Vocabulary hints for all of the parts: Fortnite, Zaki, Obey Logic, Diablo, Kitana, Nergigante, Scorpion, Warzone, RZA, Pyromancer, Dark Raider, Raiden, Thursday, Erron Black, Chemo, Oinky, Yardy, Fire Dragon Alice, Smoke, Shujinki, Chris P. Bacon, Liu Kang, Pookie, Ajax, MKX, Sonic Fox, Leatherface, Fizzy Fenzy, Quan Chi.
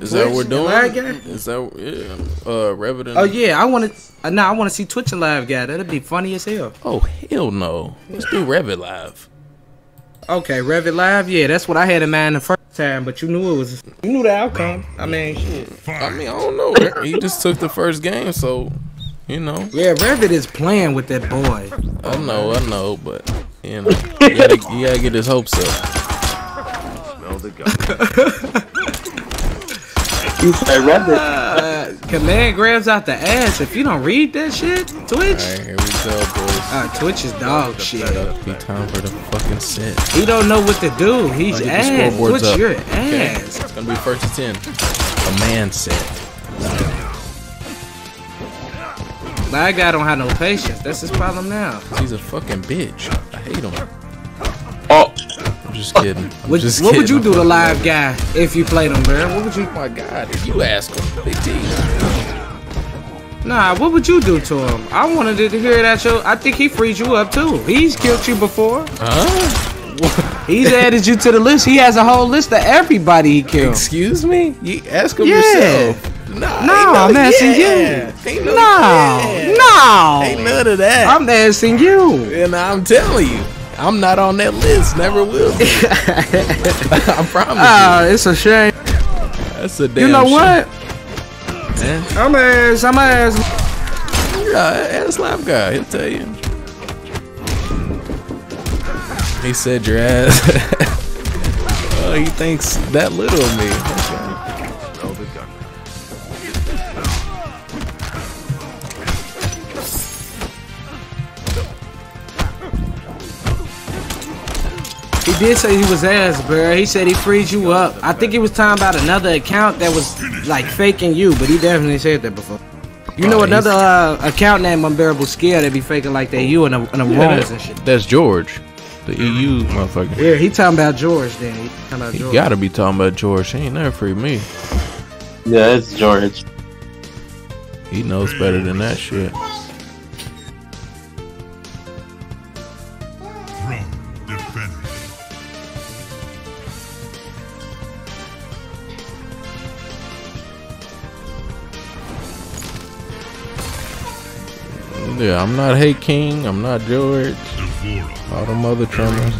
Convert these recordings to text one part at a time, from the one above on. Is that what we're doing? LiveGuy? Is that yeah? Revet. Oh yeah, I want to see Twitch and LiveGuy. That'd be funny as hell. Oh hell no! Let's do Revet live. Okay, Revet live. Yeah, that's what I had in mind the first time, but you knew it was. You knew the outcome. I mean, shit. I mean, I don't know. He just took the first game, so you know. Yeah, Revet is playing with that boy. I know, but you know, you gotta get his hopes up. Smell the gun. You play Revet. Command grabs out the ass. If you don't read that shit, Twitch. All right, here we go, boys. Twitch is dog shit. Be time for the fucking set. He don't know what to do. He's ass. Twitch, up. You're ass. Okay. It's gonna be 1st and 10. A man set. That guy don't have no patience. That's his problem now. He's a fucking bitch. I hate him. Oh. I'm just kidding. What would you do to LiveGuy if you played him, bro? What would you? Oh my God, if you ask him, Big T. Nah, what would you do to him? I wanted to hear that show. I think he freed you up too. He's killed you before. Huh? He's added you to the list. He has a whole list of everybody he killed. Excuse me? You ask him yourself. Nah, no, I'm asking you. No, no. Ain't none of that. I'm asking you. And I'm telling you. I'm not on that list. Never will be. I promise you. It's a shame. That's a damn shame. You know what? Man. I'm ass. Yeah, ass LiveGuy. He'll tell you. He said your ass. Oh, he thinks that little of me. He did say he was ass, bro. He said he freed you up. I think he was talking about another account that was like faking you, but he definitely said that before. You know another account named Unbearable Scare that be faking like they you and the wrongs and shit. That's George, the EU motherfucker. Yeah, he talking about George. Then he talking about George. He gotta be talking about George. He ain't never freed me. Yeah, it's George. He knows better than that shit. Yeah, I'm not Hate King, I'm not George, all them other Tremors.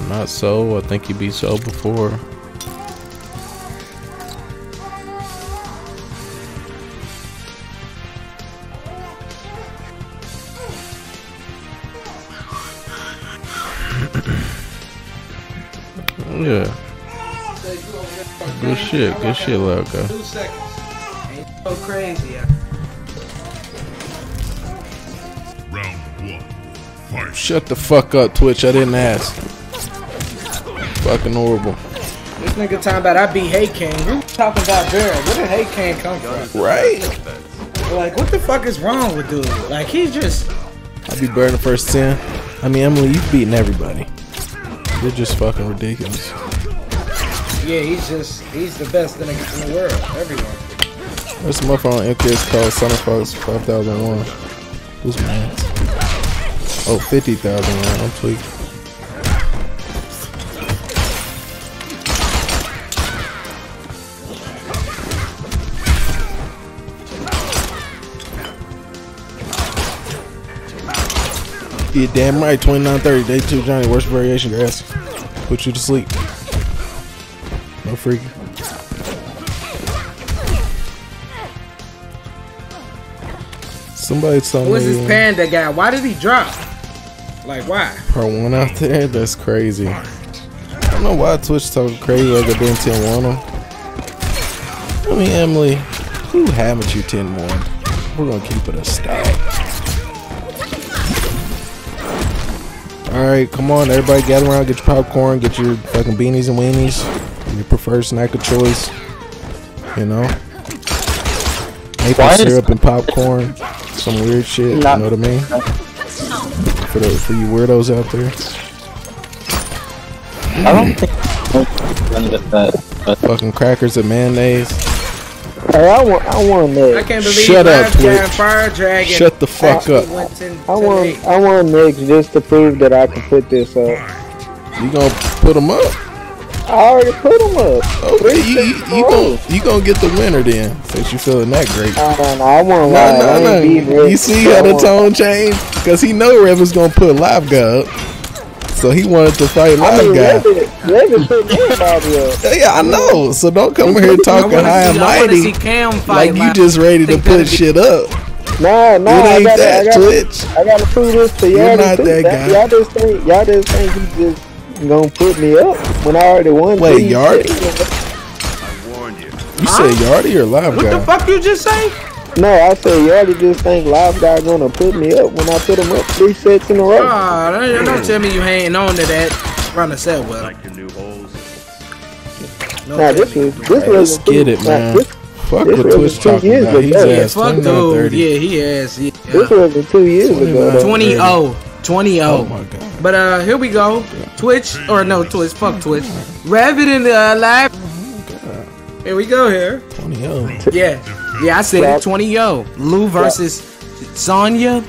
I'm not So, I think he be So before. Yeah. Good shit, LiveGuy. 2 seconds. Ain't so crazy, Shut the fuck up, Twitch. I didn't ask. Fucking horrible. This nigga talking about I be Hate King. You talking about Bear. Where did Hate King come from? Right? Like, what the fuck is wrong with dude? Like, he's just... I be Bear in the 1st 10. I mean, Emily, you beating everybody. You're just fucking ridiculous. Yeah, he's the best nigga in the world. Everyone. There's a motherfucker on MKX called Son of Fox 5001. Who's mad? Oh, 50,000, man. I'm tweaking. You damn right. 29:30, day 2, Johnny. Worst variation, grass. Put you to sleep. No freaking. Somebody told me. Who is this panda guy? Why did he drop? Like, why? Her one out there? That's crazy. I don't know why Twitch talking crazy like I didn't 10-1 him. I mean, Emily, who haven't you 10-1? We're gonna keep it a stack. Alright, come on, everybody gather around, get your popcorn, get your fucking beanies and weenies, your preferred snack of choice. You know? Maple syrup and popcorn. Some weird shit, you know what I mean? For you weirdos out there. I don't think fucking crackers and mayonnaise. Hey, I want an egg. I can't believe shut up, Twitch. Fire Dragon. Shut the fuck up. I want eggs just to prove that I can put this up. You gonna put them up? I already put him up. Okay, you gonna get the winner then, since you feeling that great. No, I won't lie. I ain't beating Rev. You see how the tone changed? Because he know Rev is gonna put LiveGuy up. So he wanted to fight LiveGuy. Rev is putting everybody up. Yeah, I know. So don't come here talking high and mighty like you just ready to put shit up. Nah, I gotta prove this to y'all. Y'all just think he just gonna put me up when I already won. Wait, Yardy? I warned you. You said Yardy or LiveGuy? What the fuck you just say? No, I said Yardy just think LiveGuy gonna put me up when I put him up 3 sets in a row. Don't tell me you hanging on to that. Run a set well. Like your new holes. Nah, this was get it, man. Fuck what Twitch talking about. He's ass 29-30. Yeah, he ass. Yeah. This was 2 years ago. 20-0. Oh my god. But here we go. Twitch or no Twitch? Fuck Twitch. Revet in the live. Oh my god. Here we go. Here. 20-0. Yeah. I said it. 20-0. Lou versus Sonya,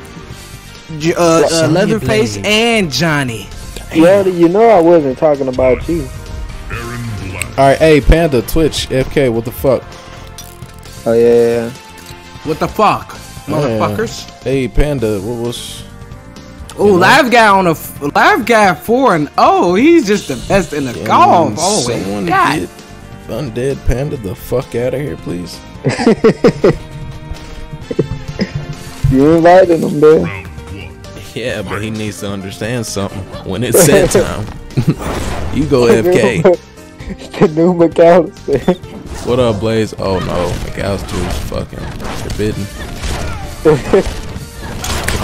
Leatherface, Blaze, and Johnny. Well, you know I wasn't talking about you. Erron Black. All right, hey Panda, Twitch, FK, what the fuck? Oh yeah. What the fuck, motherfuckers? Hey Panda, what was? Oh, LiveGuy on a LiveGuy 4-0. He's just the best in the golf. Oh my god! Get Undead Panda the fuck out of here, please. You invited him, man. Yeah, but he needs to understand something. When it's set time, you go FK. The new McAllister. What up, Blaze? Oh no, McAllister is fucking forbidden.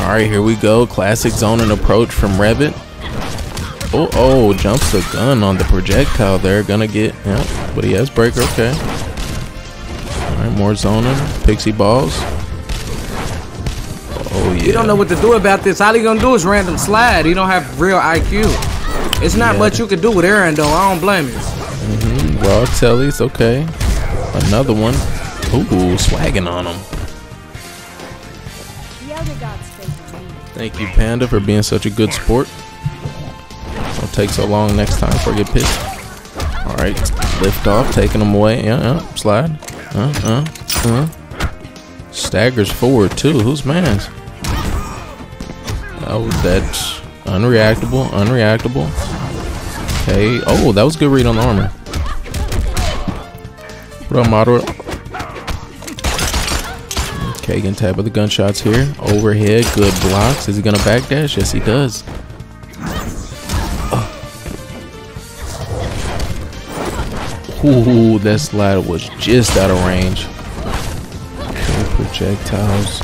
Alright, here we go. Classic zoning approach from Revet. Oh, jumps the gun on the projectile there. Gonna get, yeah, but he has breaker, okay. Alright, more zoning. Pixie balls. Oh yeah. He don't know what to do about this. All he gonna do is random slide. He don't have real IQ. It's not much you can do with Erron though. I don't blame you. Raw tellies, okay. Another one. Ooh, swagging on him. Thank you, Panda, for being such a good sport. Don't take so long next time before you get pissed. Alright, lift off, taking him away. Slide. Staggers forward, too. Who's man's? Oh, that's unreactable. Okay. Oh, that was a good read on the armor. What up, moderate? Okay, getting tapped with the gunshots here. Overhead, good blocks. Is he gonna backdash? Yes, he does. Ooh, that slide was just out of range. Okay, projectiles.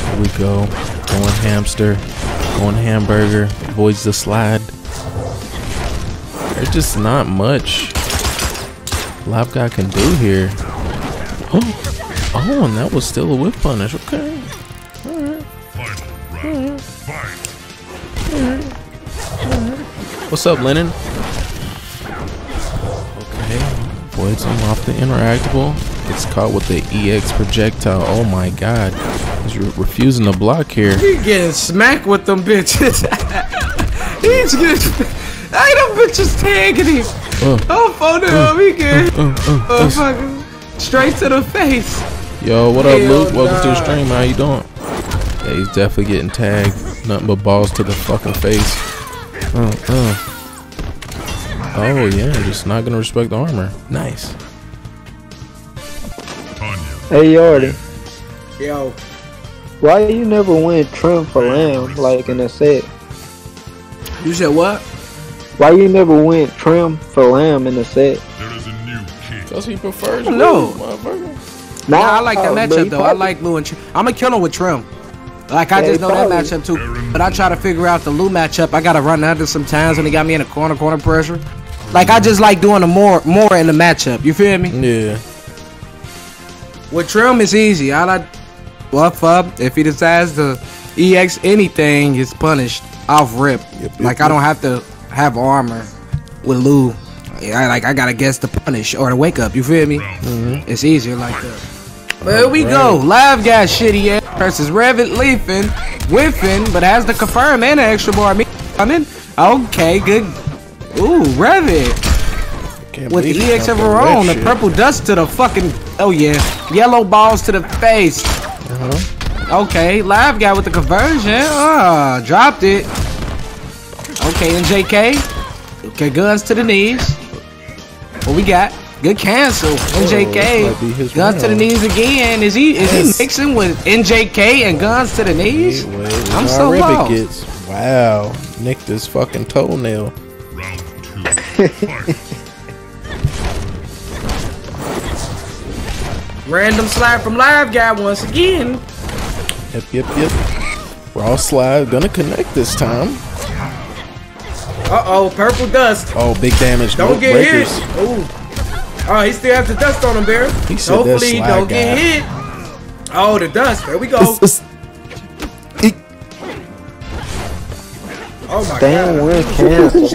Here we go. Going hamster. Going hamburger. Avoids the slide. There's just not much LiveGuy can do here. Oh, and that was still a whip punish. Okay. All right. What's up, Lennon? Okay. Avoids him off the interactable. Gets caught with the EX projectile. Oh my god. He's refusing to block here. He getting smacked with them bitches. He's getting... I don't bitches tagging him. Oh, phone him again. Oh, fucking straight to the face. Yo, what up, Luke? Welcome to the stream. How you doing? Yeah, he's definitely getting tagged. Nothing but balls to the fucking face. Oh yeah, just not gonna respect the armor. Nice. Hey Yardy. Yo. Why you never win Trump for lamb like in a set? You said what? Why you never went trim for lamb in the set? Because he prefers Lou. Nah, I like that matchup though. I like Lou and Trim. I'm going to kill him with Trim. Like, I just know that matchup too. But I try to figure out the Lou matchup. I got to run under sometimes when he got me in a corner pressure. Like, I just like doing the more in the matchup. You feel me? Yeah. With Trim, it's easy. All I buff up. If he decides to EX anything, it's punished. I'll rip. Like, I don't have to have armor with Lou. I gotta guess the punish or the wake up. You feel me? It's easier like that. But here we go. LiveGuy shitty ass versus Revet leafing, whiffing, but has the confirm and an extra bar. I mean, okay, good. Ooh, Revet. With the EX of her own, the purple dust to the fucking, oh yeah, yellow balls to the face. Okay, live guy with the conversion. Ah, dropped it. Okay, and JK. Okay, guns to the knees. What we got? Good cancel. NJK. Oh, guns to the knees again. Is he mixing with NJK and guns to the knees? Wait, I'm so lost. Wow. Nicked his fucking toenail. Round two. Random slide from live guy once again. Yep. Raw slide. Gonna connect this time. Uh-oh. Purple dust. Oh, big damage. Don't get hit. Oh. Oh, he still has the dust on him, Bear. Hopefully he don't get hit. Oh, the dust. There we go. Oh, my God. Weird cancel.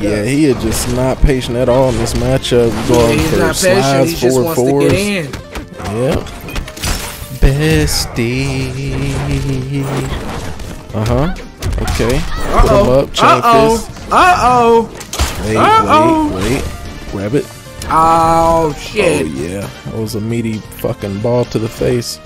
Yeah, he is just not patient at all in this matchup. Going for slides, forward fours. Yep. Bestie. Okay. Uh-oh. Wait. Grab it. Oh shit. Oh yeah. That was a meaty fucking ball to the face.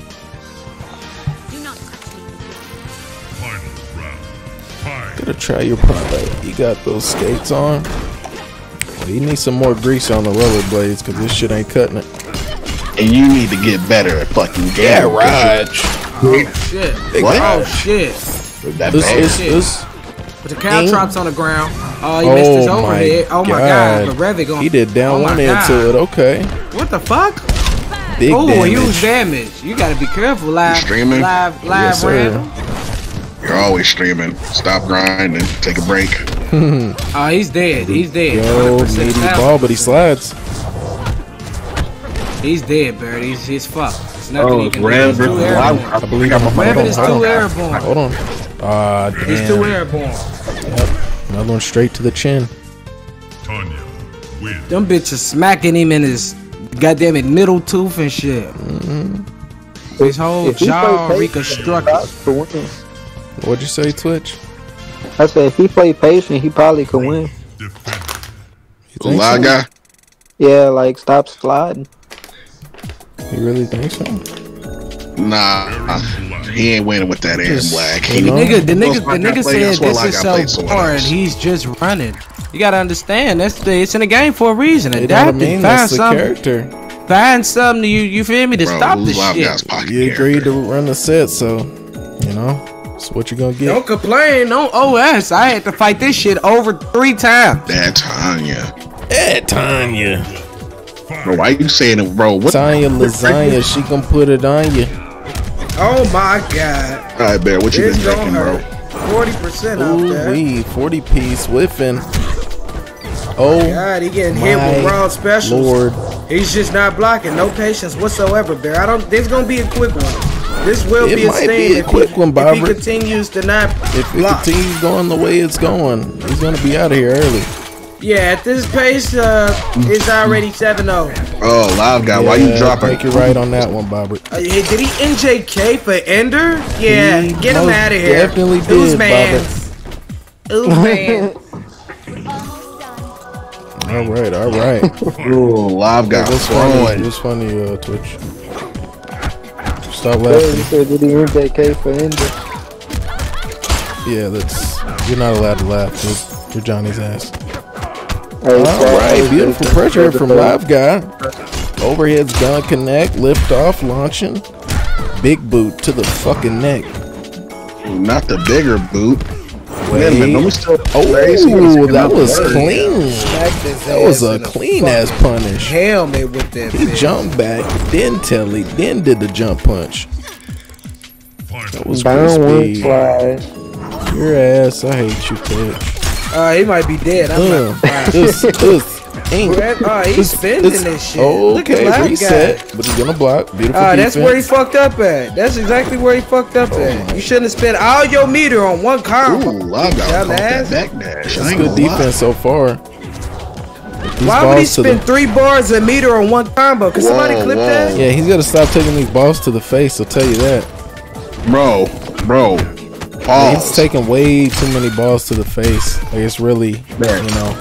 Gotta try your product. You got those skates on. Well, you need some more grease on the roller blades because this shit ain't cutting it. And you need to get better at fucking garage. Oh shit. What? Oh shit. This. With the cow traps on the ground. He missed his overhead. Oh my God. The Revet going. He did down one end to it. Okay. What the fuck? Big damage. Huge damage. You gotta be careful. Live. You're streaming. Live random. You're always streaming. Stop grinding. Take a break. Oh, he's dead. He's dead. Yo, meaty ball, but he slides. He's dead, Barrett. He's fucked. It's nothing he can do. I believe I'm a Revet is too airborne. Hold on. Ah, damn. He's still airborne. Yep. Another one straight to the chin. Tanya wins. Them bitches smacking him in his goddamn middle tooth and shit. Mm-hmm. His whole jaw reconstructed. What'd you say, Twitch? I said if he played patient, he probably could win. The live guy? Yeah, like stop sliding. You really think so? Nah, he ain't winning with that Erron Black. The nigga said this is so hard. He's just running. You gotta understand it's in the game for a reason. Adapt and find something. Find something you feel me to stop this shit. You agreed to run the set, so you know it's what you gonna get. Don't complain. No OS. I had to fight this shit over 3 times. That Tanya. Bro, why you saying it, bro? What Tanya lasagna? She gonna put it on you. Oh my God! All right, Bear, what you been drinking, bro? 40% out there. Ooh, 40-piece whiffing. Oh God, he getting hit with raw specials. Lord, he's just not blocking. No patience whatsoever, Bear. This gonna be a quick one. This will be a sting if he continues to not block. If it continues going the way it's going, he's gonna be out of here early. Yeah, at this pace, it's already 7-0. Oh, live guy, why you dropping? I think you're right on that one, Bobbert. Did he NJK for Ender? Yeah, get him out of here. Definitely did, Bobbert. Ooh, man. All right. Ooh, live guy. What's funny, Twitch? Stop laughing. You said, did he NJK for Ender? Yeah, you're not allowed to laugh. You're Johnny's ass. Alright, beautiful pressure from live guy. Overhead's gonna connect, lift off, launching. Big boot to the fucking neck. Not the bigger boot. Oh, that was clean. That was a clean ass punish. Helmet with that. He jumped back, then telly, then did the jump punch. That was crispy. Your ass, I hate you, bitch. He might be dead. I'm not he's spending this shit. Okay, look at reset, guy. But he's gonna block. Beautiful defense. That's where he fucked up at. That's exactly where he fucked up at. You shouldn't have spent all your meter on one combo. Ooh, I got that backdash. That's good defense so far. Why would he spend 3 bars a meter on one combo? Could somebody clip that? Yeah, he's gotta stop taking these balls to the face. I'll tell you that, bro. He's taking way too many balls to the face. Like, it's really, you know.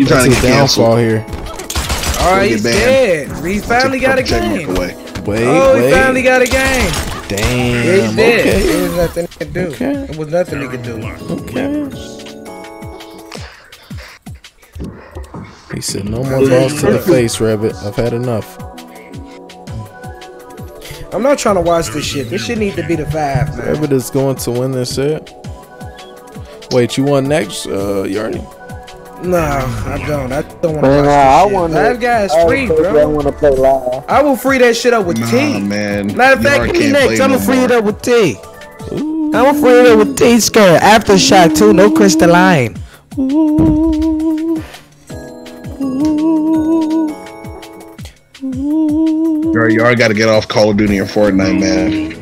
You trying to cancel here? All right, he's dead. He finally got a game. Oh, he finally got a game. Damn. He's dead. Okay. There was nothing he could do. Okay. There was nothing he could do. Okay. He said, "No more balls to the face, Revet. I've had enough." I'm not trying to watch this shit. This shit need to be the vibe, man. Revet is going to win this set. Wait, you won next, Yardy? No, I don't. I don't want to watch that shit. LiveGuy is free, bro. I want to play live. I will free that shit up with T. Man. Matter of fact, give me next. I'm going to free it up with T. I'm going to free it up with T. Scare. Aftershock, too. No crystalline. You already got to get off Call of Duty and Fortnite, man.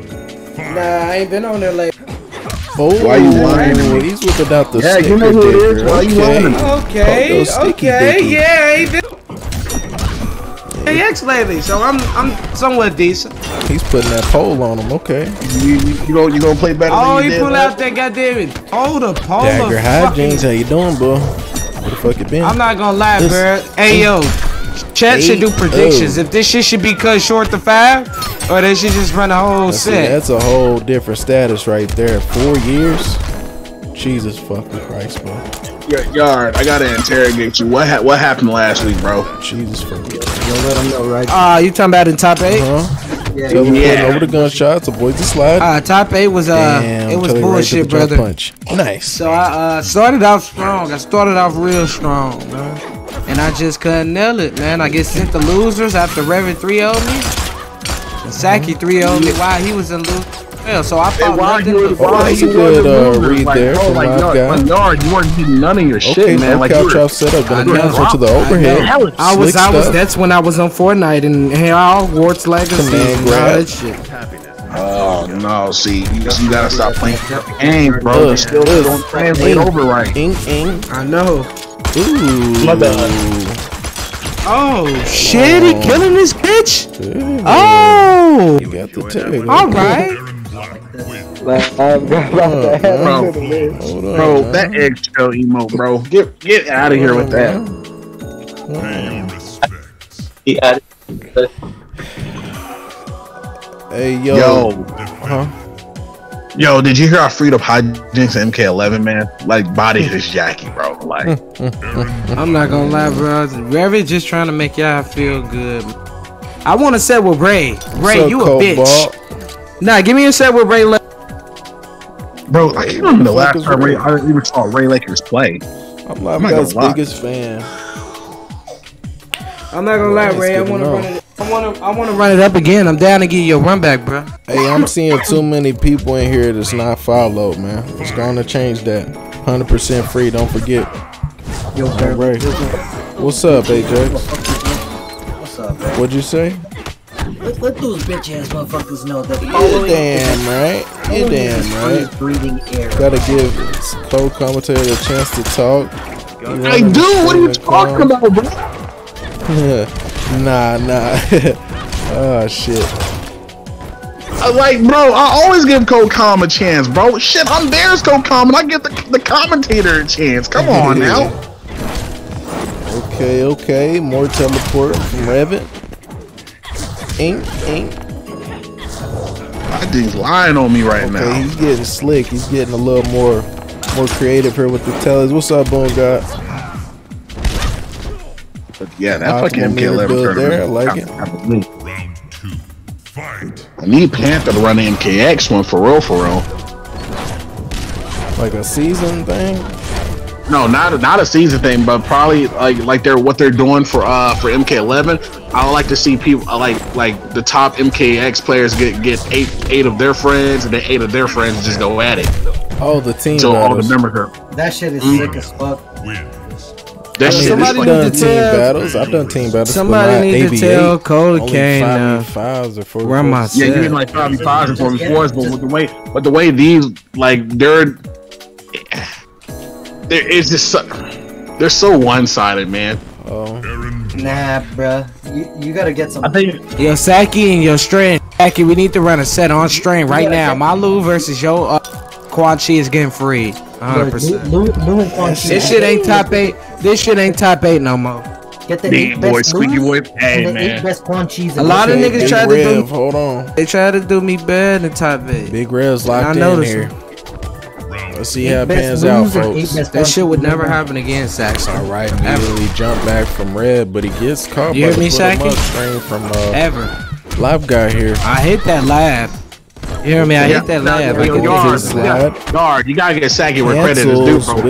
Nah, I ain't been on there lately. Oh, why you lying? He's with about the sticker. Yeah, you know who it is. Why you lying? Okay, yeah, he been MKX lately, so I'm somewhat decent. He's putting that pole on him. Okay. You gonna play better than you did. Oh, he pulled out that goddamn pole. Dagger, hi James, how you doing, bro? Where the fuck you been? I'm not gonna lie, bro. Hey yo, chat should do predictions. If this shit should be cut short to 5. Or they should just run a whole set. That's a whole different status right there. 4 years? Jesus fucking Christ, bro. Yard, I gotta interrogate you. What happened last week, bro? Jesus fucking Christ. Don't let them know, right? You talking about in top 8? Yeah. So over the gunshots, avoid the slide. Top 8 was damn, it was bullshit, right, brother. Punch. Nice. So I started off strong. I started off real strong, man. And I just couldn't nail it, man. I get sent to losers after Revet 3-0'd me. Zaki 3-0 me while he was in loot. Yeah, so I found nothing. That's a good read there from LiveGuy. Yard, you weren't getting none of your shit, man. Like you were set up. To the overhead. I was. That's when I was on Fortnite and Hell, Warts Legacy, and all that shit. Oh no, see, you gotta stop playing game, bro. You still don't translate over right. I know. Ooh, my bad. Oh shit, he killing this bitch? Dude. Oh! You got the tag. Alright. Bro, that eggshell emote, bro. Get out of here with that. Hey, yo. Huh? Yo, did you hear I freed up Hijinx MK11, man? Like, body this Jackie, bro. Like, I'm not gonna lie, bro. Revet just trying to make y'all feel good. I want to set with Ray. Ray, you a bitch. Nah, give me a set with Ray. Bro, I can't remember the last time I even saw Ray Lakers play. I'm LiveGuy's biggest fan. I'm not gonna lie, Ray. I wanna run it up again. I'm down to get your run back, bro. Hey, I'm seeing too many people in here that's not followed, man. It's gonna change that. 100% free, don't forget. Yo, right. What's up, Ajax? What's up, man? What'd you say? Let those bitch ass motherfuckers know that you're damn right. You're damn right. Breathing air. Gotta give co-commentator a chance to talk. I do. What are you talking about, bro? nah. Oh shit. Like, bro, I always give CoCom a chance, bro. Shit, I'm there's CoCom, and I give the commentator a chance. Come on now. Okay. More teleport from Revet. That dude's lying on me right now. He's getting slick. He's getting a little more creative here with the tellers. What's up, Bone God? But yeah, that fucking MK11 there. I like it. I need Panther to run the MKX one for real. Like a season thing? No, not a season thing, but probably like what they're doing for MK11. I like to see people like the top MKX players get eight of their friends, and then 8 of their friends just go at it. Oh, the team. So all the members are. That shit is sick as fuck. I've done team battles. Somebody need to tell Cole Kane where am I? Yeah, you mean like 5v5s and 4v4s, but with the way, these it's just they're so one-sided, man. Nah, bruh. You gotta get some. I think your Saki and your Strain. Saki, we need to run a set on Strain right now. My Lou versus your Quan Chi is getting free. 100%. This shit ain't top 8. This shit ain't top 8 no more. Get the eight boy, best squeaky boy. Hey, and the man. 8 best Quan Chis. A lot of niggas tried to do me. Hold on. They tried to do me bad in top 8. Big Rev's locked in here. Let's see how it pans out, folks. That shit would never happen again, Saki. All right, immediately jump back from Rev, but he gets caught by the foot string from LiveGuy here. I hit that lab. You hear me? I hit that lab. I Guard, you gotta get Saki where credit is due, bro. I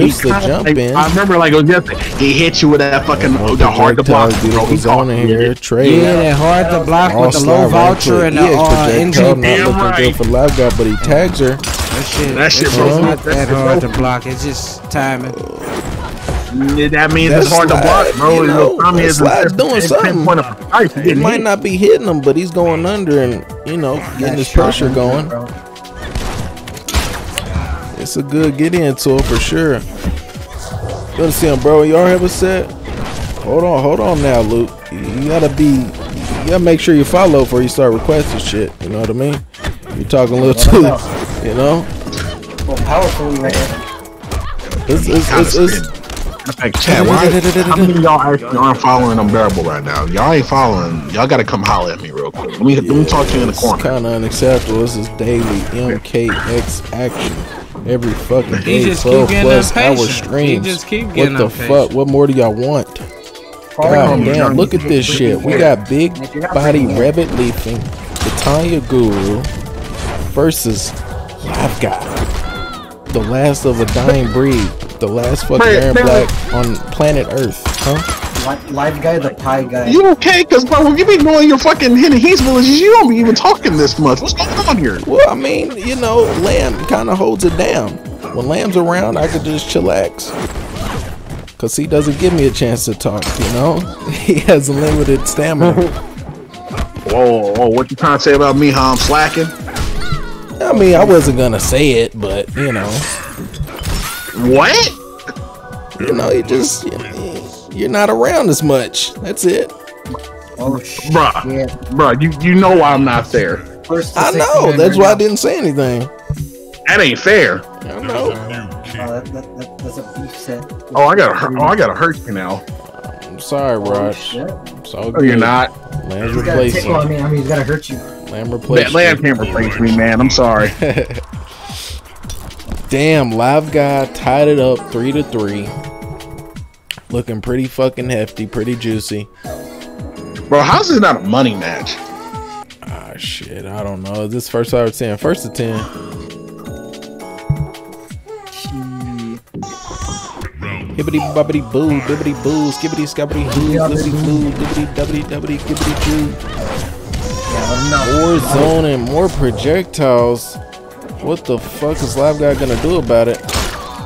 remember like it was yesterday. He hit you with that fucking hard to block, bro. He's on here. Yeah, hard to block with the low voucher and the engine. Damn right. For LiveGuy, but he tags her. That shit bro, not that hard to block. It's just timing. That means it's hard to block, bro. You know, Slide's doing something. He might not be hitting him, but he's going under and, you know, getting his pressure going. It's a good get-in tool for sure. Good to see him, bro. Y'all have a set? Hold on now, Luke. You gotta make sure you follow before you start requesting shit. You know what I mean? You're talking a little too... You know, powerful man. How many of y'all actually aren't following Unbearable right now? Y'all ain't following. Y'all gotta come holler at me real quick. Let me talk to you in the corner. It's kind of unacceptable. This is daily MKX action. Every fucking day, 12+ hour streams. What the fuck? What more do y'all want? God damn! Look at this shit. We got big body Revet leaping, the Tanya Guru versus LiveGuy, the last of a dying breed, the last fucking Erron Black on planet Earth, huh? LiveGuy, the pie guy. You okay? Cause bro, when you be knowing your fucking hidden villages, you don't be even talking this much. What's going on here? Well, I mean, you know, Lamb kind of holds it down. When Lamb's around, I could just chillax, cause he doesn't give me a chance to talk. You know, he has a limited stamina. whoa, what you trying to say about me? How I'm slacking? I mean, I wasn't gonna say it, but you know. What? You know, you're not around as much. That's it. Oh, shit. Bruh, you know why I'm not there. I know. That's why I didn't say anything. That ain't fair. I know. That's a beef set. Oh, I gotta hurt you now. I'm sorry, Raj. Oh, you're not. Land's replacing. I mean, he's gotta hurt you. Lamb can't replace me, man. I'm sorry. Damn, LiveGuy tied it up 3-3. Looking pretty fucking hefty, pretty juicy. Bro, how's this not a money match? Ah, shit. I don't know. Is this first out of 10? First of 10. Hibbity bobbity boo, bibbity boo, skibbity scabbity boo, bibbity boo, bibbity dubbity dubbity, gibbity boo. More zone and more projectiles. What the fuck is LiveGuy gonna do about it?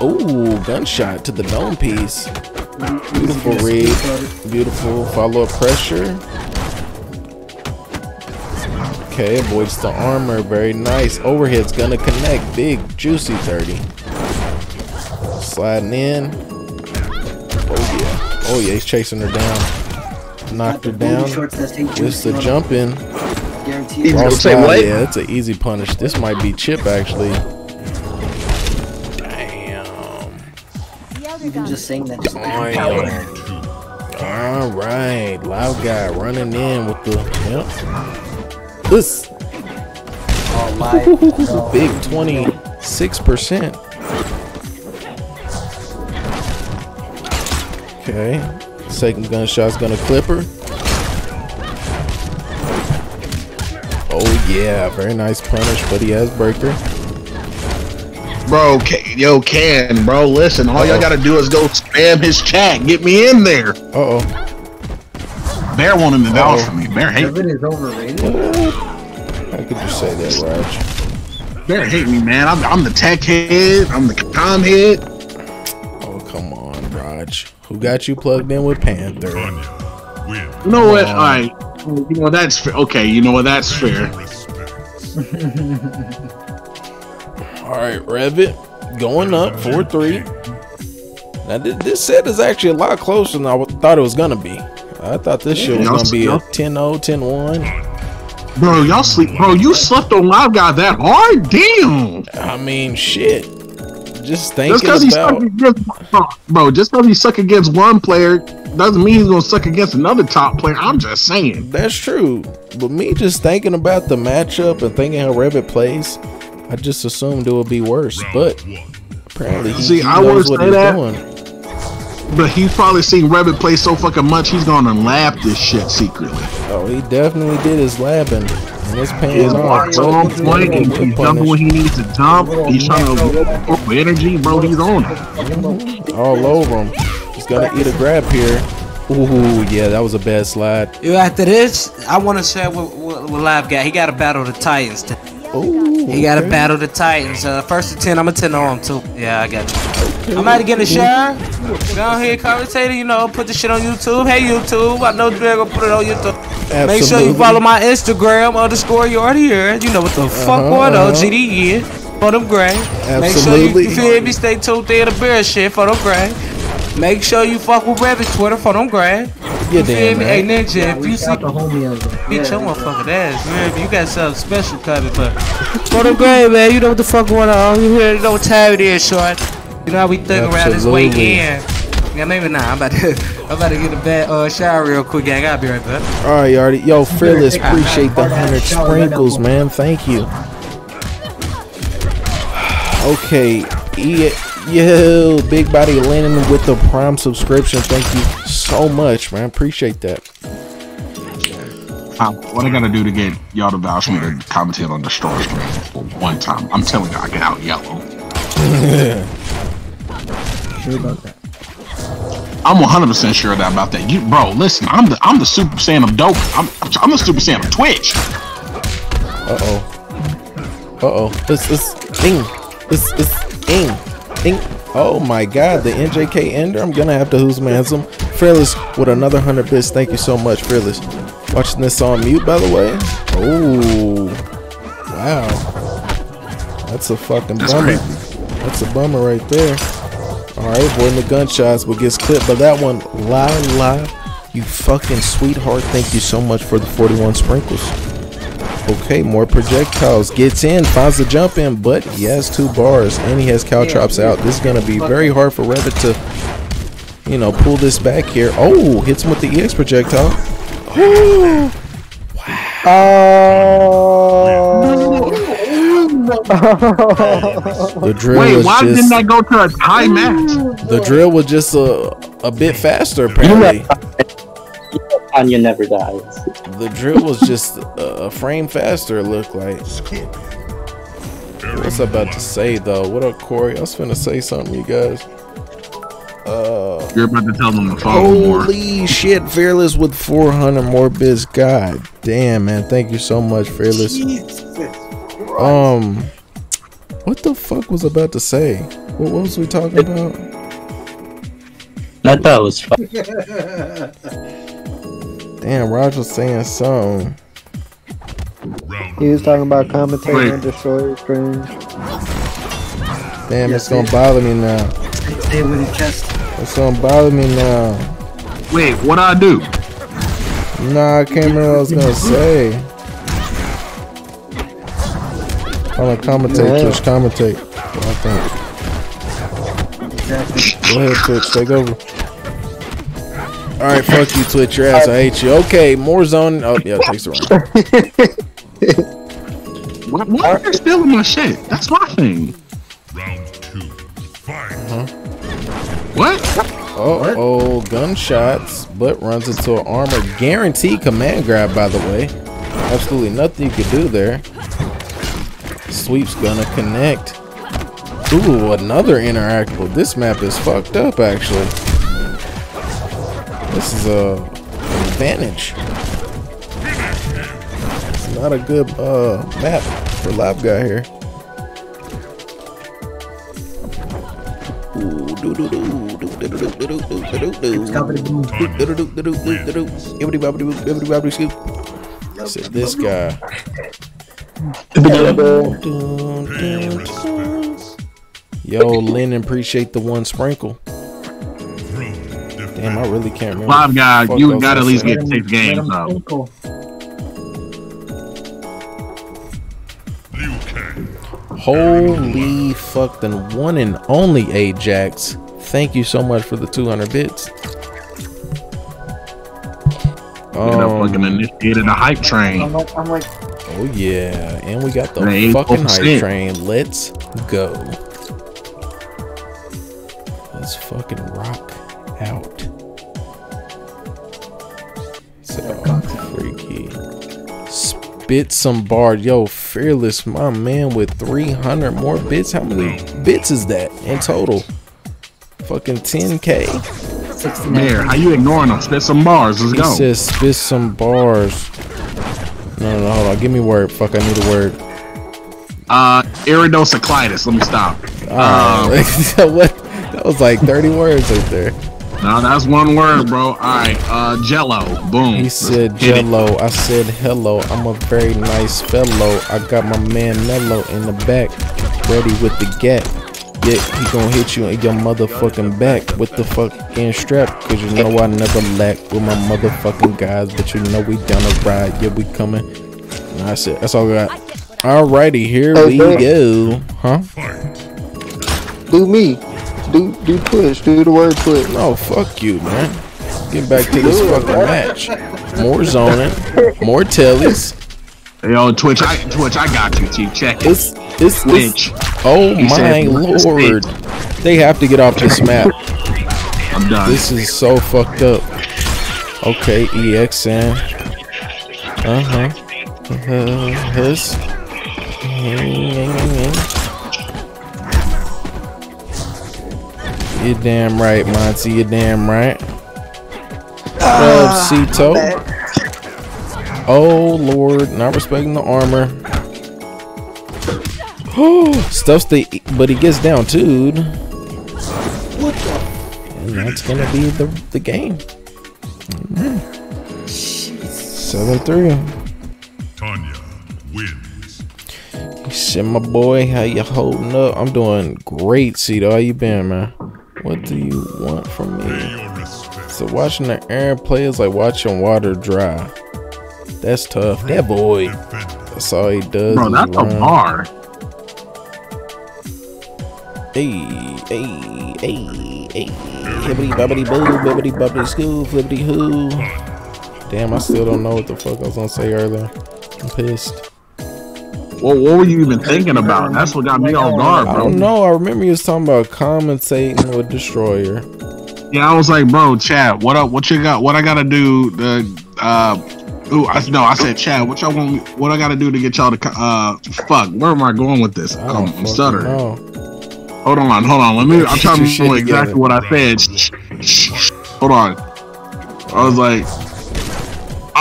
Ooh, gunshot to the dome piece. Beautiful read. Beautiful follow-up pressure. Okay, avoids the armor. Very nice. Overhead's gonna connect. Big, juicy 30. Sliding in. Oh yeah, he's chasing her down. Knocked her down. Just the jump in. Yeah, that's an easy punish. This might be chip actually. Damn. Just saying that. All right, LiveGuy running in with the this. Oh my! Big 26%. Okay, second gunshot's gonna clip her. Oh yeah, very nice punish, but he has breaker. Bro, yo, listen, all y'all gotta do is go spam his chat. Get me in there. Bear wanted to vouch for me. Bear hate me. Is overrated. How could you say that, Raj? Bear hate me, man. I'm the tech head. I'm the com head. Oh, come on, Raj. Who got you plugged in with Panther? You know what? All right. Well, that's fair. Okay, you know what? That's fair. Alright, Revet going up 4-3. Now, this set is actually a lot closer than I thought it was going to be. I thought this shit was going to be a 10-0, 10-1. Bro, y'all sleep. Bro, you slept on LiveGuy that hard? Damn. I mean, shit. just thinking just because he suck against one player doesn't mean he's gonna suck against another top player. I'm just saying. That's true. But me just thinking about the matchup and thinking how Revet plays, I just assumed it would be worse. But apparently, he knows what he's doing. But he's probably seen Revet play so fucking much, he's gonna lab this shit secretly. Oh, he definitely did his labbing. It's paying off. He's dumping what he needs to dump. He's trying to up energy, bro. He's on it. All over him. He's gonna eat a grab here. Ooh, yeah, that was a bad slide. Yo, after this, I want to share with LiveGuy. He got to battle the Titans. Ooh, he got to battle the Titans. First to 10, I'm a 10 on him, too. Yeah, I got you. Okay. I'm out to get a share. Go here, commentator. You know, put the shit on YouTube. Hey, YouTube. I know you're going to put it on YouTube. Absolutely. Make sure you follow my Instagram _Yardy here. You know what the fuck going on, GDE for them gray. Absolutely. Make sure you feel me. Stay tuned there to bear shit for them gray. Make sure you fuck with Revet Twitter for them gray. You feel me? Hey Ninja, yeah, if you see the homie over. Bitch, your motherfucking ass, man. You got something special coming, but for them gray, man. You know what the fuck going on. You hear know what time it is, short. You know how we think around this weekend. Yeah, maybe not. I'm about to get a bad shower real quick, gang. I'll be right back. All right, Yardy. Yo, Fearless, appreciate the 100 sprinkles, man. Thank you. Okay. Yo, Big Body Lennon with the Prime subscription. Thank you so much, man. Appreciate that. What I gotta do to get y'all to vouch me to commentate on the Star Stream for one time? I'm telling you, I get out yellow. Sure about that. I'm 100% sure about that. You, bro, listen. I'm the Super Saiyan of dope. I'm the Super Saiyan of Twitch. This ding. Oh my God, the NJK Ender. I'm gonna have to Hoosman some. Fearless with another 100 bits. Thank you so much, Fearless. Watching this on mute, by the way. Oh, wow. That's a fucking bummer. That's a bummer right there. Alright, avoiding the gunshots, but gets clipped by that one. Live, you fucking sweetheart. Thank you so much for the 41 sprinkles. Okay, more projectiles. Gets in, finds the jump in, but he has 2 bars, and he has caltrops out. This is going to be very hard for Revet to, you know, pull this back here. Oh, hits him with the EX projectile. Ooh. Wow. The drill Wait, why didn't I go to a tie match? The drill was just a bit faster, apparently. Tanya never dies. The drill was just a frame faster, it looked like. What's I about to say, though? What up, Corey? I was finna say something, you guys. You're about to tell them to follow more. Holy shit, Fearless with 400 more bits. God damn, man. Thank you so much, Fearless. Jesus. What the fuck was I about to say? What was we talking about? I thought it was fun. Damn, Raj was saying something. He was talking about commentating on the short screen. Damn, it's gonna bother me now. It's gonna bother me now. Wait, what I do? Nah, I can't remember what I was gonna say. I'm gonna commentate, Twitch, commentate. I think. Go ahead, Twitch, take over. Alright, fuck you, Twitch, your ass, I hate you. Okay, more zone. Oh, yeah, takes the wrong. Why are you stealing my shit? That's my thing. Round 2, fight. What? Uh oh, gunshots, but runs into an armor. Guaranteed command grab, by the way. Absolutely nothing you could do there. Sweep's gonna connect. Ooh, another interactable. This map is fucked up, actually. This is an advantage. It's not a good map for LiveGuy here. Ooh, doo doo doo doo doo doo doo doo Yo, Lennon, appreciate the 1 sprinkle. Damn, I really can't remember. LiveGuy, you gotta at least get 6 games out. Holy fuck, the one and only Ajax. Thank you so much for the 200 bits. I fucking initiated a hype train. I'm like, oh yeah, and we got the fucking hype train. Let's go. Let's fucking rock out. So freaky. Spit some bar. Yo, Fearless, my man, with 300 more bits. How many bits is that in total? Fucking 10K. There, how you ignoring them? Spit some bars. Let's go. He says spit some bars. No, hold on. Give me word. Fuck, I need a word. Iridocyclitis. Let me stop. What? That was like 30 words right there. No, that's one word, bro. All right. Jello. Boom. He said Jello. I said hello. I'm a very nice fellow. I got my man Mello in the back, ready with the get. Yeah, he gonna hit you in your motherfucking back with the fucking strap. Cause you know I never lack with my motherfucking guys. But you know we down to ride. Yeah, we coming. And that's it. That's all I got. Alrighty, here we go. Huh? Do me. Do push. Do the word push. No, fuck you, man. Get back to this fucking match. More zoning. More tellies. Yo, Twitch, I got you, T. Check it. It's Twitch. Oh my lord. They have to get off this map. I'm done. This is so fucked up. Okay, EXN. You're damn right, Monty. You're damn right. Cito. Oh lord, not respecting the armor. Stuffs the, but he gets down too. What the? And that's gonna be the game. 7-3. Tanya wins. Shit, my boy, how you holding up? I'm doing great, Cito. How you been, man? What do you want from me? So watching the Erron play is like watching water dry. That's tough. That boy. That's all he does. Bro, that's a bar. Hey. Hibbity bobbity boo, bibbity bobbity scoo, flippity hoo. Damn, I still don't know what the fuck I was gonna say earlier. I'm pissed. Well, what were you even thinking about? That's what got me off guard, bro. I don't know. I remember you was talking about commentating with Destroyer. Yeah, I was like, bro, Chad, what up? What you got? What I gotta do? I said, Chad, what y'all want? What I gotta do to get y'all to fuck? Where am I going with this? I'm stuttering. Hold on. Let me. I'm trying to show exactly what I said. Hold on. I was like,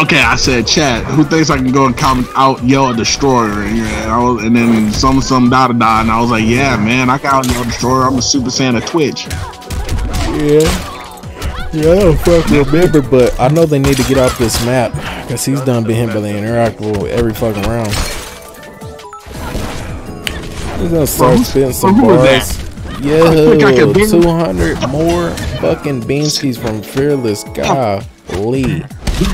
okay. I said, Chad, who thinks I can go and comment out, yell at Destroyer? And then some da. And I was like, yeah, man, I got out and yell Destroyer. I'm a Super Saiyan of Twitch. Yeah. Yeah, I don't fucking remember, but I know they need to get off this map because he's done being hit by the interactable every fucking round. He's gonna start spinning some bars. Yeah, 200 more fucking beanskies from Fearless. Golly.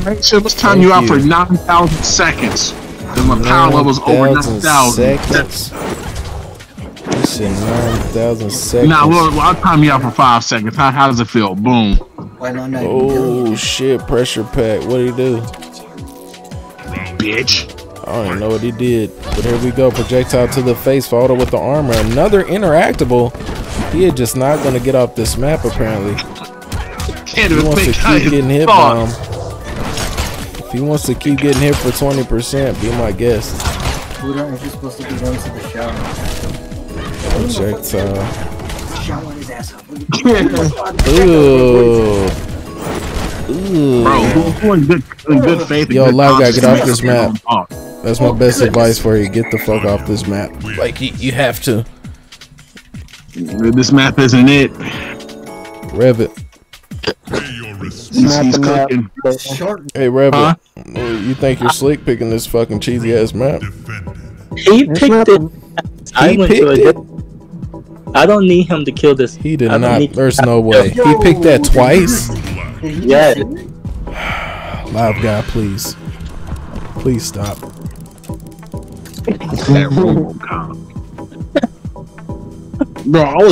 Make sure this time you out for 9,000 seconds. Because my power level's over 9,000 seconds. 9,000 seconds. Nah, well, I'll time you out for 5 seconds. How does it feel? Boom. Oh shit, pressure pack. What did he do? Bitch. I don't know what he did. But here we go. Projectile to the face, followed up with the armor. Another interactable. He is just not going to get off this map, apparently. He wants to keep getting hit by him. If he wants to keep getting hit for 20%, be my guest. Is he supposed to be going to the shower? Projectile. Shower his ass up. Ooh. Bro, who in good faith? Yo, LiveGuy, get off this map. That's my best advice for you. Get the fuck off this map. Like, you have to. This map isn't it. Revet. Hey, Revet. Huh? You think you're slick picking this fucking cheesy ass map? He picked it. He picked it. I don't need him to kill this. He did not. There's no way. He picked that twice? Yeah. LiveGuy, please. Please stop. Bro, I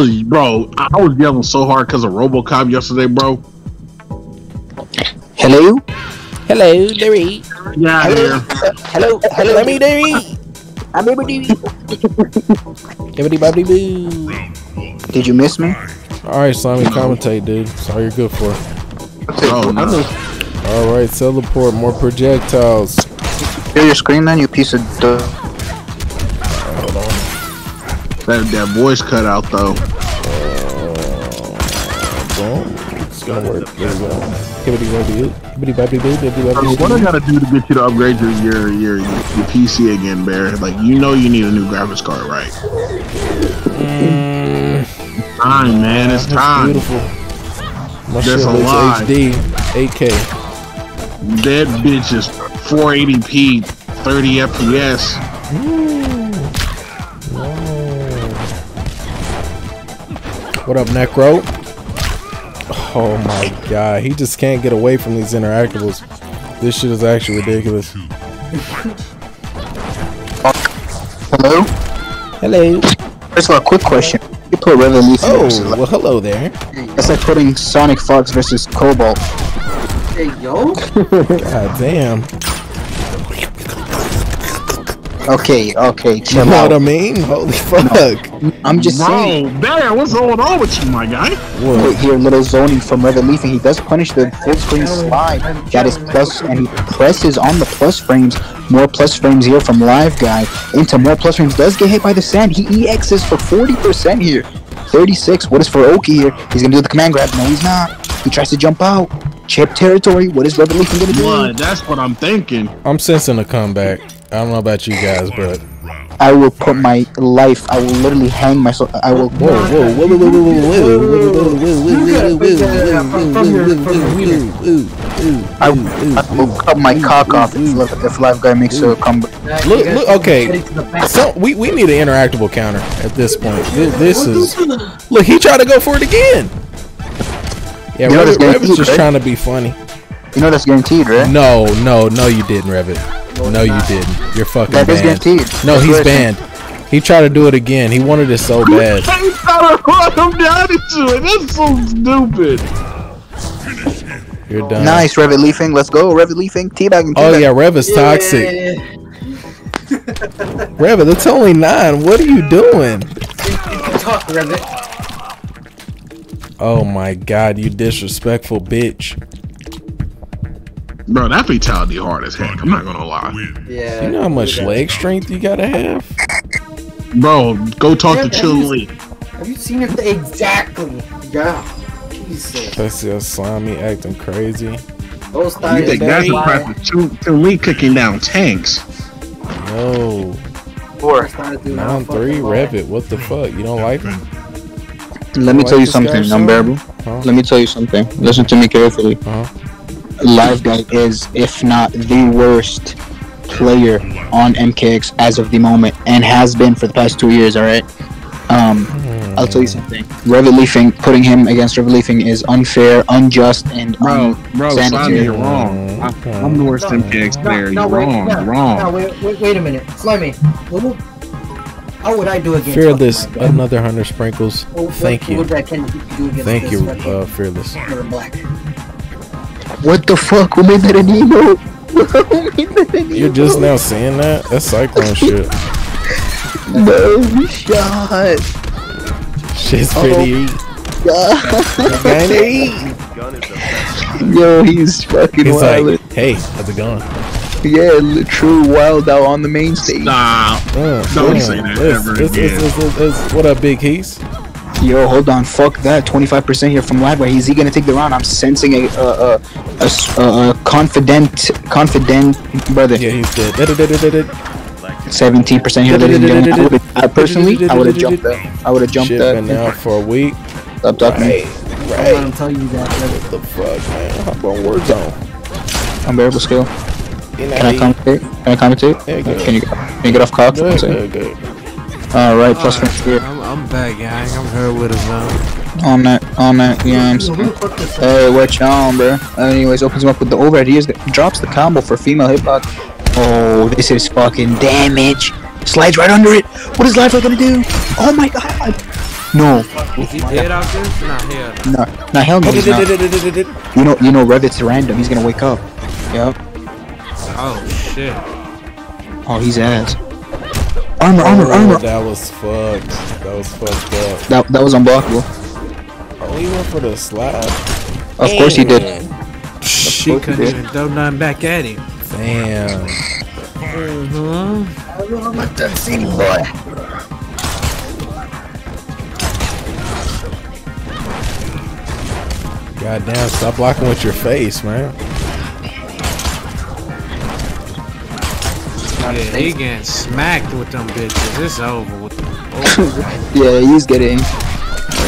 was yelling so hard because of RoboCop yesterday, bro. Hello? Hello, Derry. Yeah, hello. Hello, hello, I'm Derry. I'm Derry. Everybody, boo. Did you miss me? All right, Slimy, commentate, dude. That's all you're good for. Oh, no. All right, teleport more projectiles. Hear your screen, then, you piece of duh. Hold on. That voice cut out though. It's gonna work. There we go. What I gotta do to get you to upgrade your PC again, Bear? Like, you know you need a new graphics card, right? It's time, man. It's time. Beautiful. My shit looks HD, 8K. That bitch is 480p, 30 FPS. Mm. What up, Necro? Oh my god, he just can't get away from these interactables. This shit is actually ridiculous. Hello? Hello. First of all, quick question. You put Revet Leaf. Oh, well, hello there. That's like putting Sonic Fox versus Cobalt. Hey, yo. God damn. Okay, chill out. You know what I mean? Holy fuck. No. I'm just saying. Bro, Bear, what's going on with you, my guy? Wait, here, little zoning from Revet Leaf, and he does punish the full screen slide that is plus, and he presses on the plus frames. More plus frames here from LiveGuy into more plus frames. Does get hit by the sand. He EXs for 40% here. 36. What is for Oki here? He's going to do the command grab. No, he's not. He tries to jump out. Chip territory. What is Revet Leaf going to do? What? That's what I'm thinking. I'm sensing a comeback. I don't know about you guys, but I will put my life. I will literally hang myself. I will. Whoa, whoa, whoa, whoa, whoa, whoa! I will cut my cock off if LiveGuy makes a comeback. Look, okay. So we need an interactable counter at this point. This is look. He tried to go for it again. Yeah, Revit's just trying to be funny. You know that's guaranteed, right? No, you didn't, Revet. No, you didn't. You're fucking banned. No, he's banned. He tried to do it again. He wanted it so bad. He tried to run him down into it. That's so stupid. You're done. Nice, Revet Leafing. Let's go, Revet Leafing. Teabagging. Oh yeah, Revit's toxic. Revet, it's only 9. What are you doing? Talk, Revet. Oh my god, you disrespectful bitch. Bro, that fatality hard as heck. I'm not gonna lie. Yeah. You know how much leg strength you gotta have? Bro, go talk to Chun Li. Have you seen it? Exactly. Yeah. Jesus. Let's see a Slimy acting crazy. Those thighs. You think that's impressive? Chun Li kicking down tanks. No. 4. 9-3 Revet. What the fuck? You don't like him? Let me tell you something, unbearable. Let me tell you something. Listen to me carefully. LiveGuy is, if not the worst player on MKX as of the moment, and has been for the past 2 years. All right, I'll tell you something. Revet Leafing, putting him against Revet Leafing is unfair, unjust, and bro, Slimy, you're wrong. I'm the worst MKX player. You're wrong. No, wait a minute, Slimy. How would I do against Fearless? Another 100 sprinkles. Thank you. Thank you, Fearless. What the fuck? Who made that an emote? You're just now saying that? That's Cyclone shit. No shot. Shit's pretty. Yo, he's fucking wild. Like, hey, how's it going? Yeah, true wild out on the main stage. Nah, don't say that ever again. What up, Big Heath? Yo, hold on, fuck that. 25% here from LiveGuy. Is he gonna take the round? I'm sensing a confident brother. Yeah, he's dead. 17% here. I would have jumped that. Shit, been out for a week. Stop talking. Right. I'm gonna tell you that. What the fuck, man? Hop on war zone. Unbearable skill. Can I commentate? Can you get off cock? Alright, plus here. I'm back, gang. I'm here with him now. On that, yeah, I'm sorry. Hey, what y'all on, bro? Anyways, opens him up with the overhead. He drops the combo for female hip-hop. Oh, this is fucking damage. Slides right under it. What is LiveGuy gonna do? Oh my god. No. Is he dead out there? Not hell. No, not hell no. You know Revet's random, he's gonna wake up. Yep. Oh shit. Oh, he's ass. Armor. That was fucked. That was fucked up. That was unblockable. Oh, he went for the slap. Of course he did. She couldn't even throw nothing back at him. Damn. Mm-hmm. What the city boy? Goddamn! Stop blocking with your face, man. Yeah, he getting smacked with them bitches. It's over with them. Yeah, he's getting.